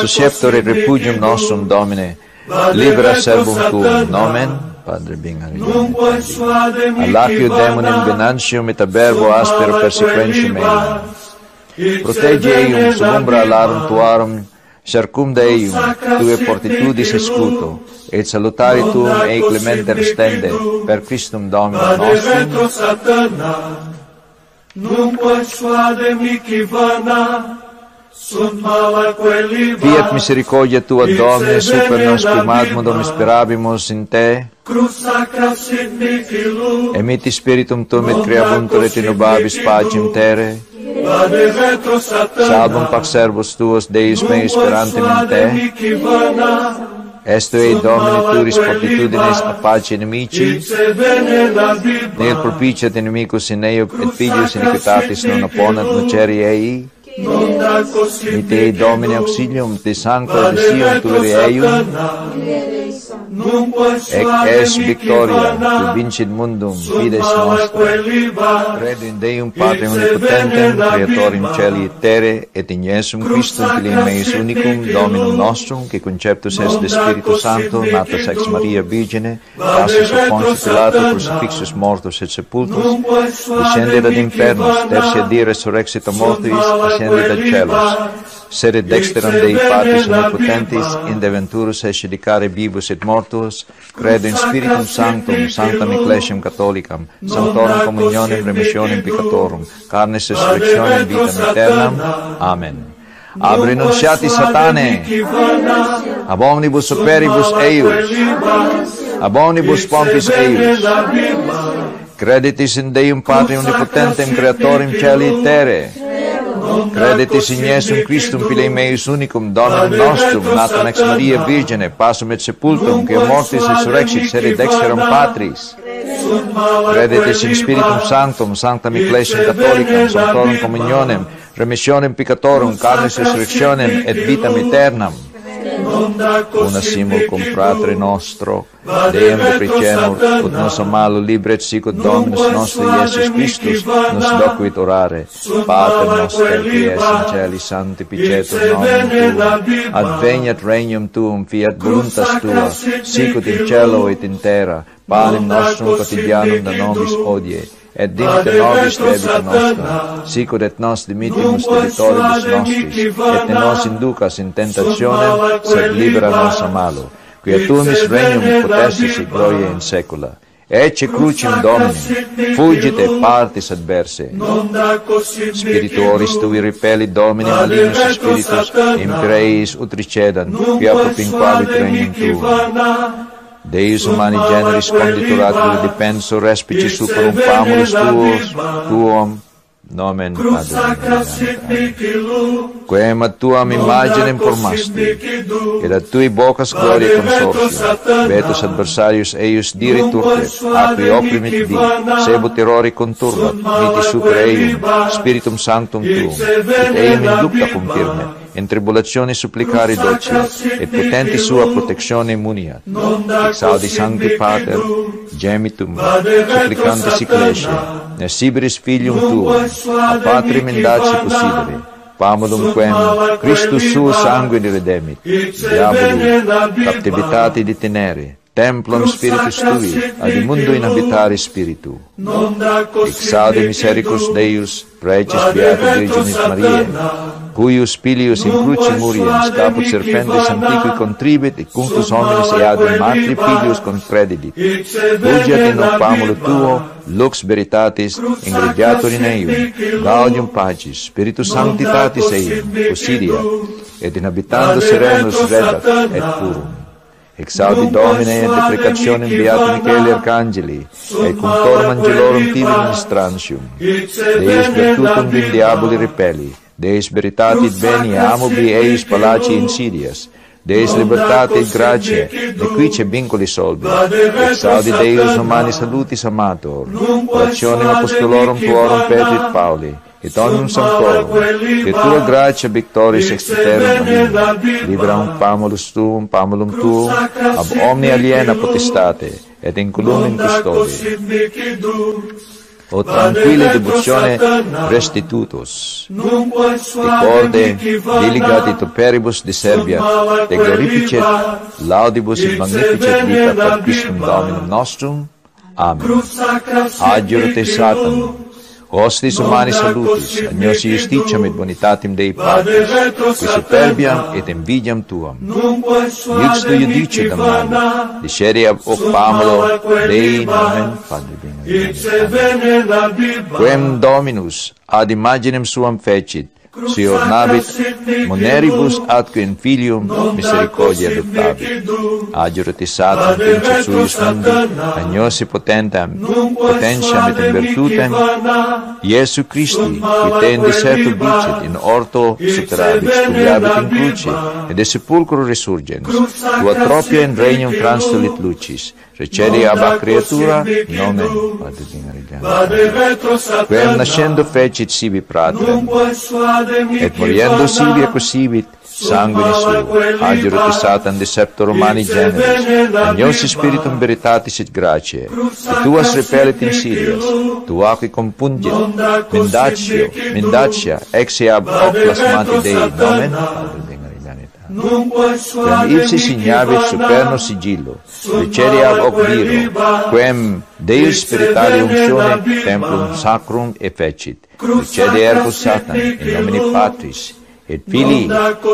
Susceptore repugium nostrum Domine, libera servum tuum, nomen Padre Bingarilione. Allapio demonem venantium et abervo aspero persequentium eum. Protege eum sub umbra alarum tuarum, cercum de eium, tue fortitudis escuto, et salutari tuum ei clementer stende, per Christum Dominum nostrum. Fiat misericordia tua, Domine, super nos cum admodum sperabimus in te, emiti spiritum tuum et creabuntur et inubabis pacem terre, salvum pax servus tuos, Deus mei sperantem in te, esto ei Domine turis fortitudines a pace inimici, nel propitiat inimicus in eo, et filius iniquitatis non opponent noceri ei, mit ei Domine auxilium, te sancta visium tuere eium, ec es victoria, tu vincit mundum, fides nostra. Credo in Deum Patrem Omnipotentem, Creatorem Celi et Terre, et in Iesum Christum, Filium Meis Unicum, Dominum Nostrum, que conceptus est de Spiritu Santo, natus ex Maria Virgine, passus sub Pontius Pilatus, crucifixus mortus et sepultus, descendit ad infernos, tertia die resurrexit a mortuis, ascendit ad celos, sede dexteram Dei Patris Omnipotentis, in deventurus escedicare vivus et mortuos, credo in Spiritum Sanctum, Sanctam Ecclesiam Catholicam, Sanctorum Communionem Remissionem Peccatorum, Carnis Resurrectionem Vitam Eternam. Amen. Ab renunciati Satanae, ab omnibus operibus eius, ab omnibus pompis eius, creditis in Deum Patri Omnipotentem, Creatorem Celi et Terre, creditis in Iesum Christum, Filium Eius Unicum, Dominum nostrum, natum ex Maria Virgine, passum et sepultum, quia mortis resurrexit, sede dexteram Patris. Creditis in Spiritum Sanctum, Sanctam Ecclesiam Catholicam, Sanctorum Communionem, Remissionem Peccatorum, Carnis Resurrectionem et Vitam Aeternam. unasimo cum fratre nostro, Deem pricemur, ut nos amalu libret sicut Dominus nostri Iesus Christus, nos docuit orare, Pater noster, qui es in celi, sanctificetur nomen tuum, adveniat regnum tuum, fiat voluntas tua, sicut in cielo et in terra, panem nostrum quotidianum da nobis hodie, et dimite nobis debita nostra, sicut et nos dimitimus debitoribus nostris, et ne nos inducas in tentationem, sed libera nos a malo, quia tuumis regnum potestis et gloria in secula. Ecce crucem Domini, fugite partis adverse. Spirituoris tui repellit Domini malignus spiritus, impreis utricedan, quia propinquavit regnum tuum. Deus humani generis condituratur dipenso respici superumpamulis tuum, nomen Adonai, quem ad tuam imaginem formasti, et ad tui bocas gloria consortio, vetus adversarius eius diriturte, apri oprimit di, sebo terrori conturbat, miti super eium, spiritum sanctum tuum, et eium in dubta confirme, in tribulazione supplicare doci, et potenti sua protezione muniat, exaudi sancti pater, gemitum, supplicante si cresce, Nesibiris filium tuum, a patrim indaci possidere, pamodum quem, Christus suo sangue redemit, diaboli, captivitati detenere, templum spiritus tui, ad imundo inhabitare spiritu. Exaude misericus Deus, preces beato Virginis Mariae, cuius pilius in cruci muriems, caput serpentes antiqui contribit, et cunctus hominis eadem matri pilius concredidit. Fugiat in opamulo tuo, lux veritatis, ingrediatur in eum, gaudium pacis, spiritus sanctitatis eum, possidia, et inhabitando serenus redat, et purum. Exaudi Domine et deprecationem Beati Michaeli Arcangeli, et cum torm angelorum tibi ministrantium, Deus virtutum vim diaboli repelli, Deus veritatit beni amobi eius palaci insidias, Deus libertate et gratia, de quice vincoli solvi, exaudi Deus humani salutis amator, orationem apostolorum tuorum Petri et Pauli, et omnium sanctorum, que tua gratia victoris extiterum omnium, libera pamulum tuum, ab omni aliena potestate, et inculum in custodie. O tranquille devotione restitutus, dicorde, diligat et operibus diserviat, te glorificet, laudibus et magnificet vita per Christum Dominum nostrum. Amen. Adiur te Satan. Hostis humani salutis, agnosi justitiam et bonitatim Dei Patris, qui superbiam et invidiam tuam. Nix tu iudicet amani, disceri ab opamulo, Dei nomen Padre. Quem Dominus ad imaginem suam fecit, si ornabit moneribus atque in filium misericordia adoptabit. Adiurat Satan princeps suius mundi, agnosi potentiam et in virtutem, Iesu Christi, qui te in deserto dicet, in orto suterabit, studiabit in cruce, et de sepulcro resurgens, tua tropia in regnum transtulit lucis, recedi ab a creatura, nomen Vade retro Satana, quem nascendo fecit sibi pratrem, et moriendo sibi accusivit sanguine suo, adiurat Satan deceptor humani generis, agnosi spiritum veritatis et gratiae, et tuas repellit insidias, tuaque compungit, mendatia, exe ab hoc plasmati Dei, nomen Padre. Quem ipsi signavit superno sigillo, receri ab hoc viro, quem Deus spiritale uncione templum sacrum e fecit, receri ergo Satan, in nomine Patris, et Filii,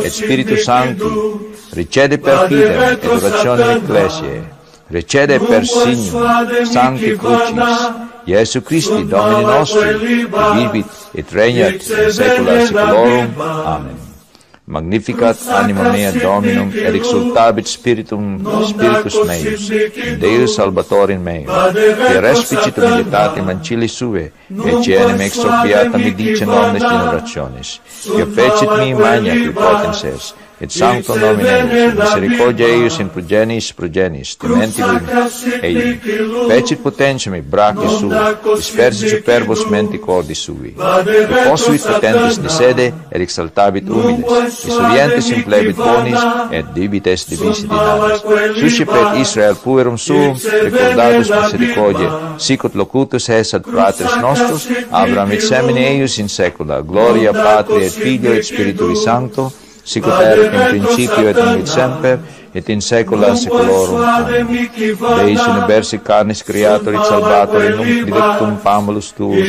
et Spiritus Sancti, recede per fidem, et orationem ecclesiae, recede per signum, sancti crucis, Iesu Christi, Domini nostri, vivit et regnat in saecula saeculorum. Amen. Magnificat anima mea Dominum, et exultabit spiritus meus, in Deus Salvatorin meum, que respicit humilitatem ancillis suae, et cenem ex opiatam idicen omnes generationes, que fecit mihi magna qui potens est, et sanctum nomine, misericordia eius in progenis progenis, dementibus eius. Fecit potentiae brachi sui, dispersi superbos menticordi sui. Deposuit potentes de sede, et exaltabit humiles, isurientes in plebit bonis, et dibites divisit dinamis. Suscipet Israel puerum suum, recordatus misericordia, sicut locutus es ad fratres nostros, Abraham et semine eius in secula, gloria Patri et Filio et Spiritui Sancto, sicut erat in principio et in semper, et in saecula saeculorum. Deis universi carnis creator et salvator in nunc didactum famulus tuus.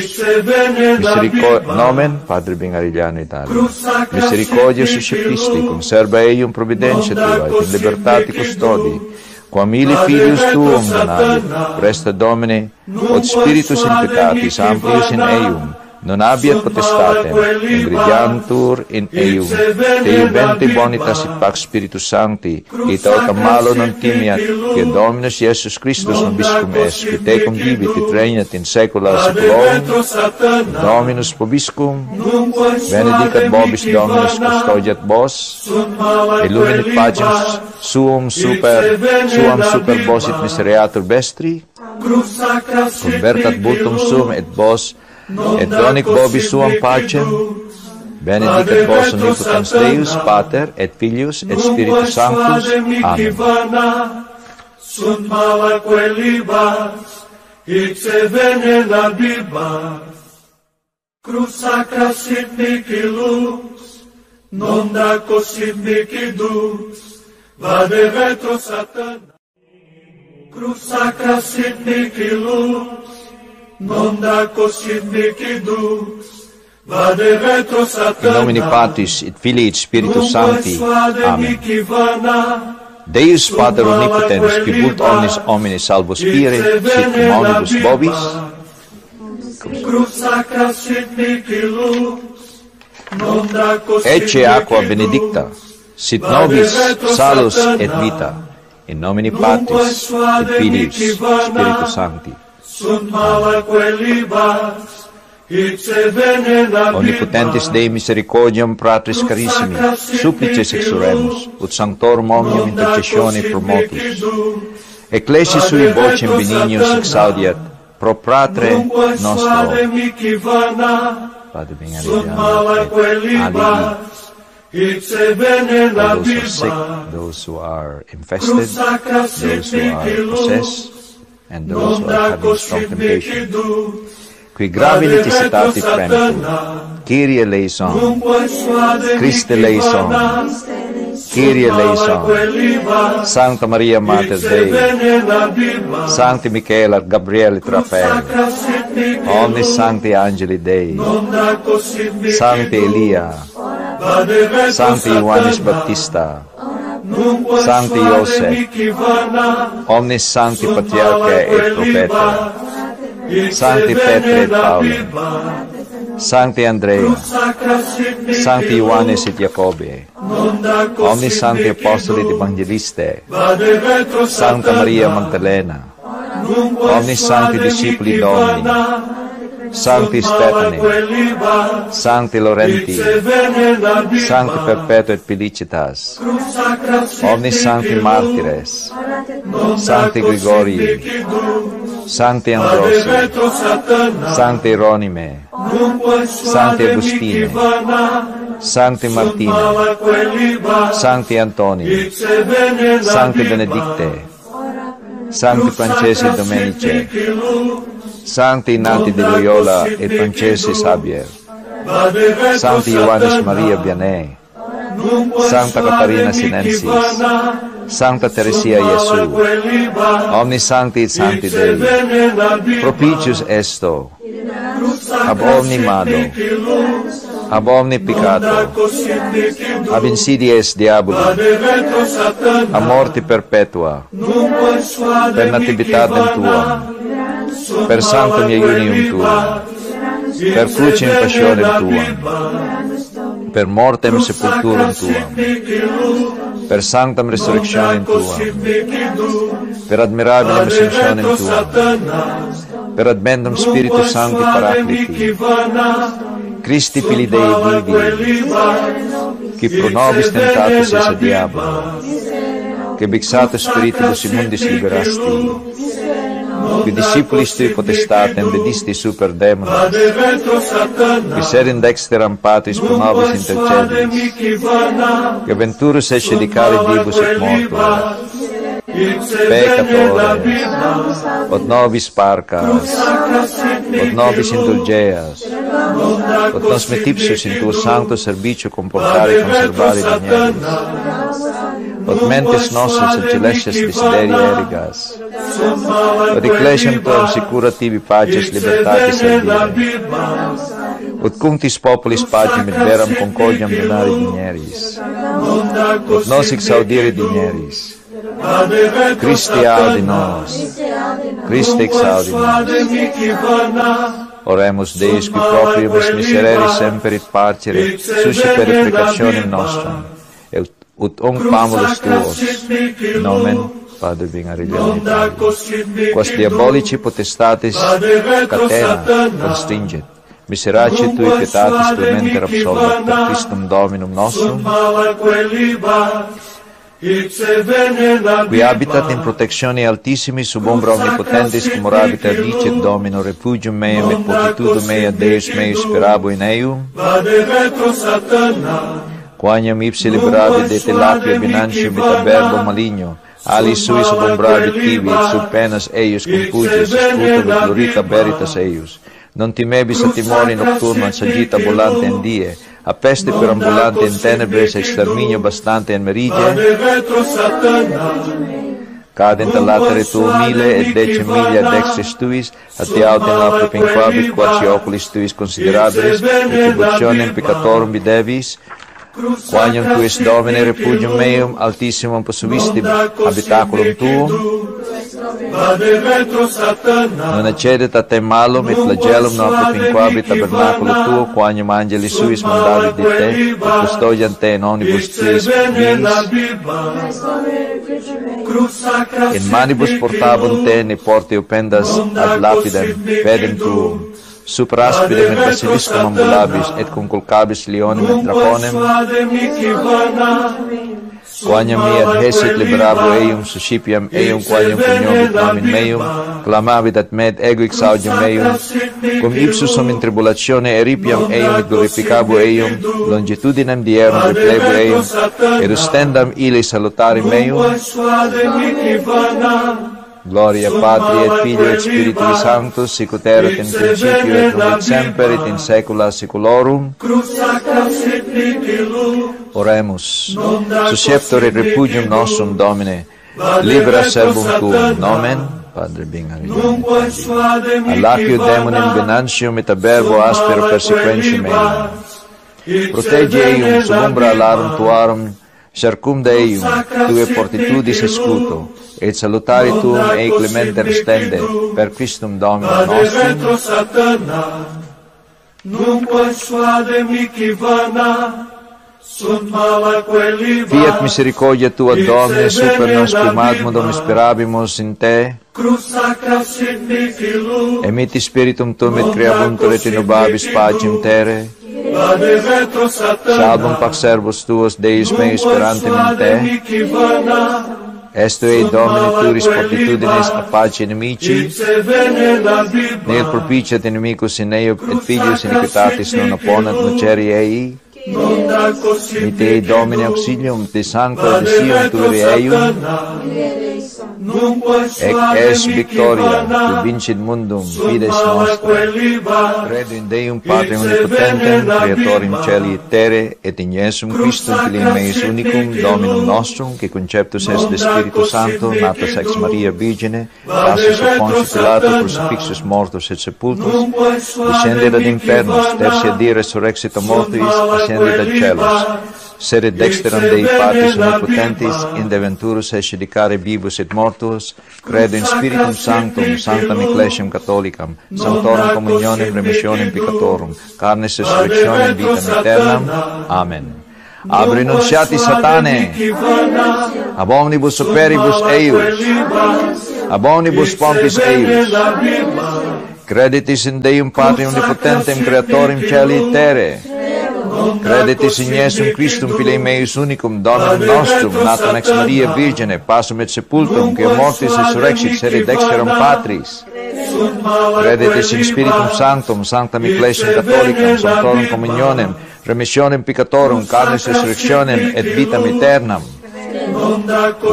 Misericordia nomen, Padre Bingariliano Italia. Misericordia suscipisti, conserva eium providentia tua, et in libertate custodi, quam ili filius tuum donavi, presta Domine, od spiritus in peccatis amplius in eium, non abiet potestatem, ingridiantur in eium, te iubente bonitas et pax Spiritus Sancti, et autem malo non timiat, que Dominus Iesus Christus nobiscum est, tecum vivit et regnat in saecula saeculorum, Dominus vobiscum, benedicat vobis Dominus, custodiat vos, illuminat pacem suam super vos et misereatur vestri, convertat butum sum et vos, et donic vobis suam pacem, benedicat vos omnipotens Deus, Pater, et Filius, et Spiritus Sanctus. Amen. Sunt malaquelibas, ipse venena bibas, crux sacra sit mihi lux, non daco sit mihi dus, vade retro Satana. Crux sacra sit mihi lux, non daco sit mihi dus, vade retro Satana. In nomine Patris et Filii et Spiritus Sancti. Amen. Deus Pater omnipotens, qui vult omnes homines salvos pire, sit cum omnibus vobis. Crux sacra sit mihi lux, non daco sit mihi dus, ecce aqua benedicta, sit nobis salus et vita. In nomine Patris et Filii Spiritus Sancti. Sunt malaquelibas, ipse venena bibas. Omnipotentes Dei misericordiam fratris carissimi, supplices exuremus, ut sanctorum omnium intercessione promotus. Ecclesi sui vocem benignius exaudiat, pro fratre nostro. Padre Bingariliano, for those who are sick, those who are infested, those who are possessed, and those who are having strong temptation. Qui gravi necessitati fremur, Kyrie eleison, Christe eleison, Kyrie eleison, Sancta Maria Mater Dei, Sancti Michaela, Gabriele, Rafael, omnis Sancti Angeli Dei, Sancti Elia, Sancti Ioannis Baptista, Sancti Iosef, omnis Sancti Patriarchae et Prophetae, Sancti Petre et Pauli, Sancti Andrea, Sancti Ioannes et Iacobe, omnis Sancti Apostoli et Evangelistae, Sancta Maria Magdalena, omnis Sancti Discipuli Domini, Sancti Stefani, Sancti Laurenti, Sancti Perpetua et Felicitas, omnis Sancti Martires, Sancti Grigorii, Sancti Ambrosi, Sancti Hieronime, Sancti Agustine, Sancti Martine, Sancti Antoni, Sancti Benedicte, Sancti Francesi Domenice, Sancti Ignati de Loyola et Francesco Xavier, Sancti Ioannis Maria Vianney, Sancta Catarina Sinensis, Sancta Teresia Iesu, omnis Sancti et Sancti Dei, propitius esto, ab omni malo, ab omni peccato, ab insidies diaboli, a morte perpetua, per nativitatem tuam, per sanctum iunium tuam, per crucem passionem tuam, per mortem sepulturum tuam, per sanctam resurrectionem tuam, per admirabilim ascensionem tuam, per advendum Spiritus Sancti Paracliti, Christi pilidei Didi, qui pro nobis tentatis esse diabolo, che vexato spiritus immundis liberasti, qui discipulis tui potestatem vedisti super demonos, qui serin dexteram patis pro nobis intercedis, che venturus esce dicare divus et mortuos, peccatori, od nobis parcas, od nobis indulgeas, od nos metipsus in tuo santo servicio comportare e conservare digneris, od mentes nostras et celestes desideri erigas, od ecclesiam tuam sicura tibi paces libertatis servire, ut cunctis populis pagem et veram concordiam donare digneris, ut nos exaudire digneris, Christi audi nos, Christi exaudi nos. Oremus Deus, qui proprius miserere semperit parcere, suscipere precationem nostrum, ut omc famulus tuos, nomen Padre Vingariglione, quas diabolici potestatis catena constringit, miserace tui pietatis clementer absolvat, per Christum Dominum nostrum, qui habitat in protectione altissimi sub ombra omnipotentis, cum orabita dicet Domino, refugium meum et fortitudum mea, Deus meus sperabo in eum, Vade retro Satana, quaniam ipsi liberabit de telapia binantium et adverbo maligno, alis sui sub ombrabit tibi, et sub penas eius compugis, scutum et glorita veritas eius, non timebis a timori nocturna, sagitta volante in die, a peste perambulante in tenebres, a exterminio bastante in meridia, cadent all'atere tuo mille et dece miglia ad exes tuis, a te autem lapro pinquabit, quaci oculis tuis considerabres, retributionem peccatorum videvis, quaniam tu es Domine refugium meum, altissimum possuisti habitaculum tuum, non accedet a te malum, et flagellum non propinquabit tabernaculo tuo, quaniam angeli suis mandavit de te, et custodiam te in omnibus tuis viis, in manibus portabum te, ne porte opendas ad lapidem, pedem tuum, super aspidem et basiliscum ambulabis, et conculcabis leonem et draconem, quaniam mi adhesit liberabo eum, suscipiam eum, quaniam pugnobit nomin meum, clamavit ad me et ego exaudium meum, cum ipsus sum in tribulatione eripiam eum, et glorificabo eum, longitudinem dierum replebo eum, et ostendam ili salutari meum, Gloria Patri et Filio et Spiritui Sanctus, sicut erat in principio et nunc et semper et in saecula saeculorum. Oremus. Susceptore refugium nostrum Domine, libera servum tuum, nomen Padre Bingariglione. Allapio demonem venantium et abervo aspero persequentium eum. Protege eum sub umbra alarum tuarum, circumda eium, tue fortitudis escuto, et salutari tuum ei clementer stende, per Christum Domino nostrum. Fiat misericordia tua, Domine, super nos primadmodum sperabimus in te, emiti spiritum tuum et creabuntur et inubabis pacem terre, salvum pax servus tuos, Deus meus sperantem in te, estu ei Domine turis fortitudines a pace inimici, nil propitiat inimicus in eo, et filius iniquitatis non opponent noceri ei, mit ei Domine auxilium de sancta desium tuere eium, ec es victoria, qui vincit mundum, fides nostra. Credo in Deum Patrem Omnipotentem, Creatorem Celi et Terre, et in Iesum Christum Filium meis unicum, Dominum nostrum, que conceptus est de Spiritu Santo, natus ex Maria Virgine, passus a Pontius Pilatus, crucifixus mortus et sepultus, descendit ad infernos, tertia die resurrexit a mortuis, ascendit ad celos, sere dexteram Dei Patris Omnipotentis, in deventurus escidicare vivus et mortuos, credo in Spiritum Sanctum, Sanctam Ecclesiam Catholicam, Sanctorum Communionem Remissionem Peccatorum, Carnis Resurrectionem Vitam Eternam. Amen. Ab renunciati Satanae, ab omnibus operibus eius, ab omnibus pompis eius, Crede-te în Dei Împate Unipotentem, Creatorim Celii Tere. Crede-te în Iesum Christum, Filei Meis Unicum, Domnul nostru, natum ex Maria Virgine, passum et sepultum, quia mortis resurrexit, serit exerum Patris. Crede-te în Spiritum Sanctum, Sanctam Ecclesiam Catholicam, Sanctorum Communionem, remissionem Picatorum, Carnis Resurrectionem, et Vitam Eternam.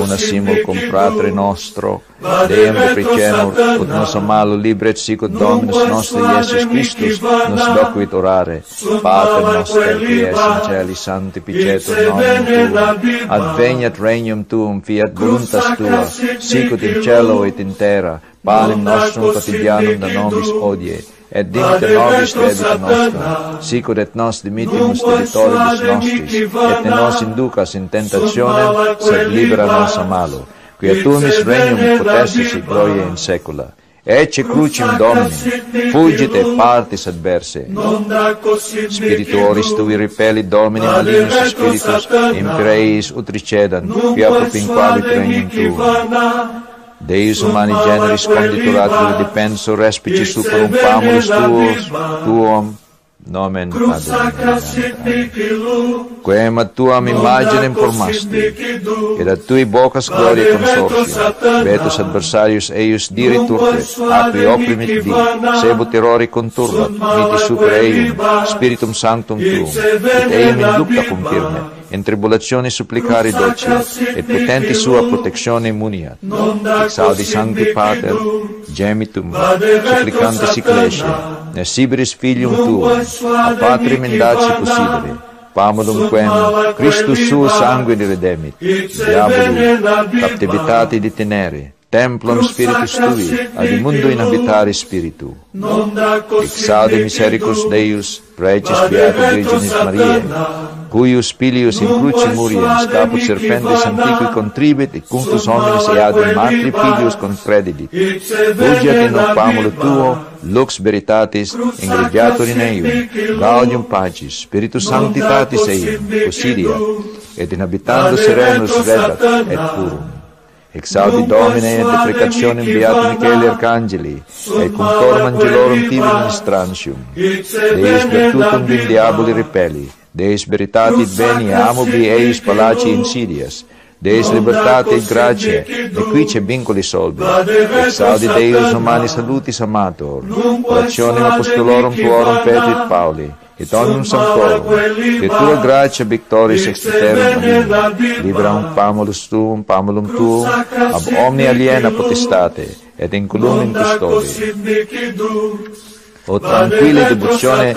Una simul cum fratre nostru, Deem repricemur, ut nos amalu libret sicut Dominus nostri Iesus Christus, nos docuit orare, Pater noster, qui es in celi, santi picetur nomen tuum, adveniat regnum tuum, fiat voluntas tua, sicut in cielo et in terra, panem nostrum quotidianum da nobis odie, et dimite nobis debita nostra, sicut et nos dimitimus debitoribus nostris, et ne nos inducas in tentationem, sed libera nos a malo, quia tuumis regnum potestis et glorie in secula. Ecce crucem Domini, fugite partis adverse. Spirituoris tui repelli Domini malignus spiritus, impereis utricedan, quia propinquavit regnum tuum. Deus humani generis condituratur dipenso respici superum famulus tuum nomen Adonai. Quem ad tuam imaginem formasti, ed ad tui bocas gloria consortio, vetus adversarius eius diriturte, apri oprimit di, sebo terrori conturbat, miti super eium, spiritum sanctum tuum, et eium inducta confirme, in tribulazione supplicare doci, et potenti sua protezione muniat. Exaudi sancti pater, gemitum, supplicantes ecclesia, nescibiris filium tuo, a patrim indaci possidere, pamodum quem, Christus suo sangue redemit, diaboli, captivitati detenere, templum spiritus tui, ad immundo inhabitare spiritu. Exaudi misericors Deus, precis beato Virginis Mariae, cuius pilius in cruci muriens, caput serpentes antiqui contribit, et cunctus hominis eadem matri pilius contredidit. Fugiat in opamolo tuo, lux veritatis, ingregiatur in eium, gaudium pacis, spiritus sanctitatis eium, possidia, et inhabitando serenus redat, et purum. Exaudi Domine et deprecationem beati Michaeli Arcangeli, et contorum angelorum tibi ministrantium, Deus virtutum din diaboli repelli, Deis veritatit veni amobi eis palaci insidias, Deis libertate et gratia, nequice vincoli solvi, exaudi Deus humani salutis amator, orationem apostolorum tuorum Petri et Pauli, et omnium sanctorum, que tua gratia victoris extraterum amin, libram pamulus tuum, pamulum tuum, ab omni aliena potestate, et inculum in custodi. O tranquille debuzione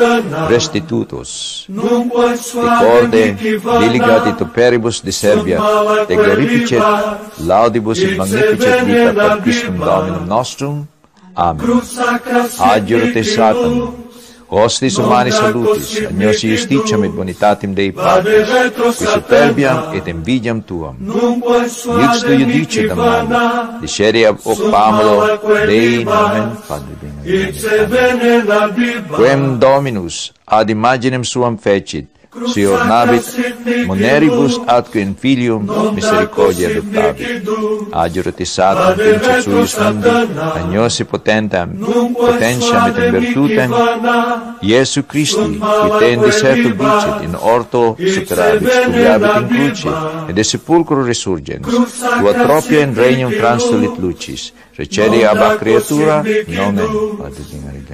restitutus, de corde diligati toperibus de Serbia, te glorificet, laudibus et magnificet vita per Christum Dominum nostrum. Amen. Adior te Satan, hostis humani salutis, agnosi justitiam et bonitatim Dei Patris, qui superbiam et invidiam tuam. Iux tu iudice damnani, disceri ab opamolo Dei nomen Padre. Quem Dominus ad imaginem suam fecit, si ornabit moneribus atque in filium misericordia adoptabit. Adior te Satan, princeps suius mundi, agnosi potentiam et in virtutem, Iesu Christi, qui te in deserto vicet, in orto superabit, studiabit in cruce, et de sepulcro resurgens, tua tropia in regnum transtulit lucis, recedi ab a creatura, nomen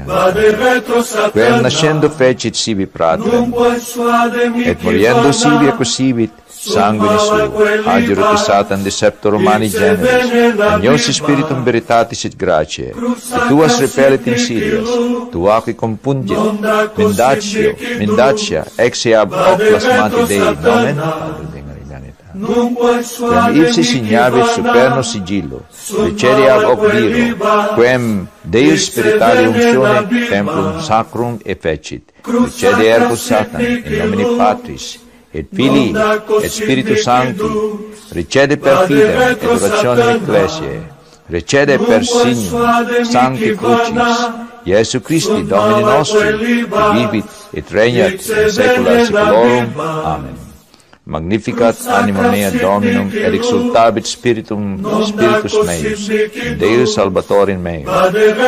Vade retro Satana, quem nascendo fecit sibi pratrem, et moriendo sibi acusibit, sanguine suo, adior te Satan deceptor romani generis, agnosi spiritum veritatis et gratiae, et tuas repellet insidias, tuaque compungit, mendatia, exe ab oplasmati Dei, nomen quem ipsi signavit superno sigillo, receri ab hoc viro, quem Deus spiritale uncione templum sacrum effecit, recede ergo Satan, in nomine Patris, et Filii, et Spiritus Sancti, recede per fidem, et orationem ecclesiae, recede per signum, sancti crucis, Iesu Christi, Domini nostri, vivit et regnat in secula seculorum. Amen. Magnificat anima mea Dominum, et exultabit spiritus meus, Deus salvatorem meum,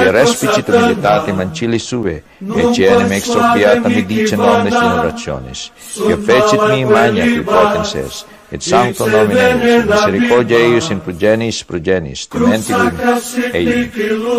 che respicit humilitate mancilli sue, e cenem exorbiata mi dice nomnes in orationes, che fecit mi magna qui potens, et sancto nomine eius, misericordia eius in progenis, tementicum eium,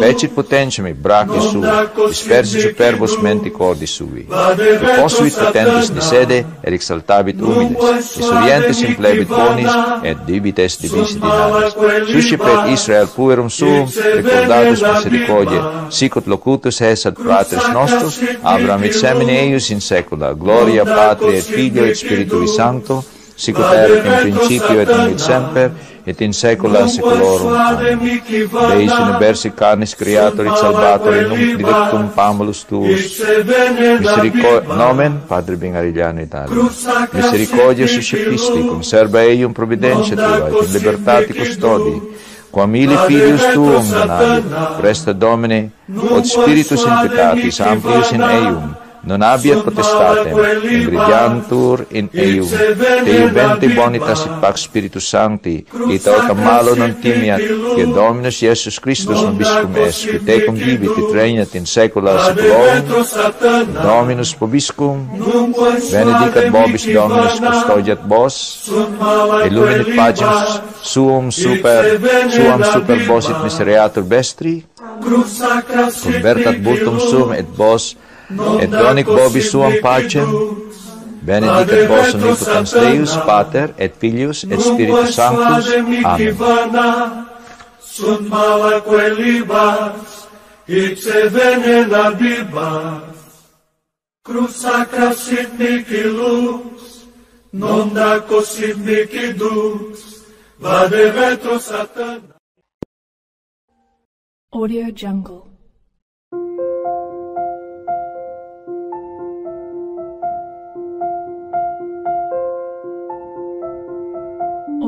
fecit potentiam brache sui, dispersi superbos menti cordi sui, et consuit potentis de sede, et exaltabit humiles, et surientes in plebit bonis, et divites divisit in alis. Suscipet Israel puerum suum, recordatus misericordia, sicut locutus es ad fratres nostros, Abraham et semine eius in secula, gloria patria et filio et spiritui sancto, sicut erat in principio et in semper, et in saecula saeculorum. Deis universi carnis creator et salvator et nunc didactum famulus tuus. Nomen, Padre Bengariliano Italia, misericordia suscepisticum, serba eium providentia tua, et in libertate custodi, quam ili filius tuum donavi, presta Domine, od spiritus in peccatis amplius in eium, non abiat potestatem, ingridiantur in eum, te iubente bonitas et pax spiritus sancti, ita otam malo non timiat, che Dominus Iesus Christus nobiscum est, qui tecum vivit et regnat in saecula saeculorum, Dominus pobiscum, benedicat vobis Dominus, custodiat vos, illuminit pagem suam super vos et misereatur vestri, convertat vultum sum et vos, et donic vobis suam pacem, benedicat vos omnipotens Deus, Pater, et Filius, et Spiritus Sanctus. Amen. Sunt mala coelibas, ipse venen abibas, Crux sacra sit mihi lux, non daco sit mihi dux, vade retro Satana. Audio Jungle.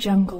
Jungle.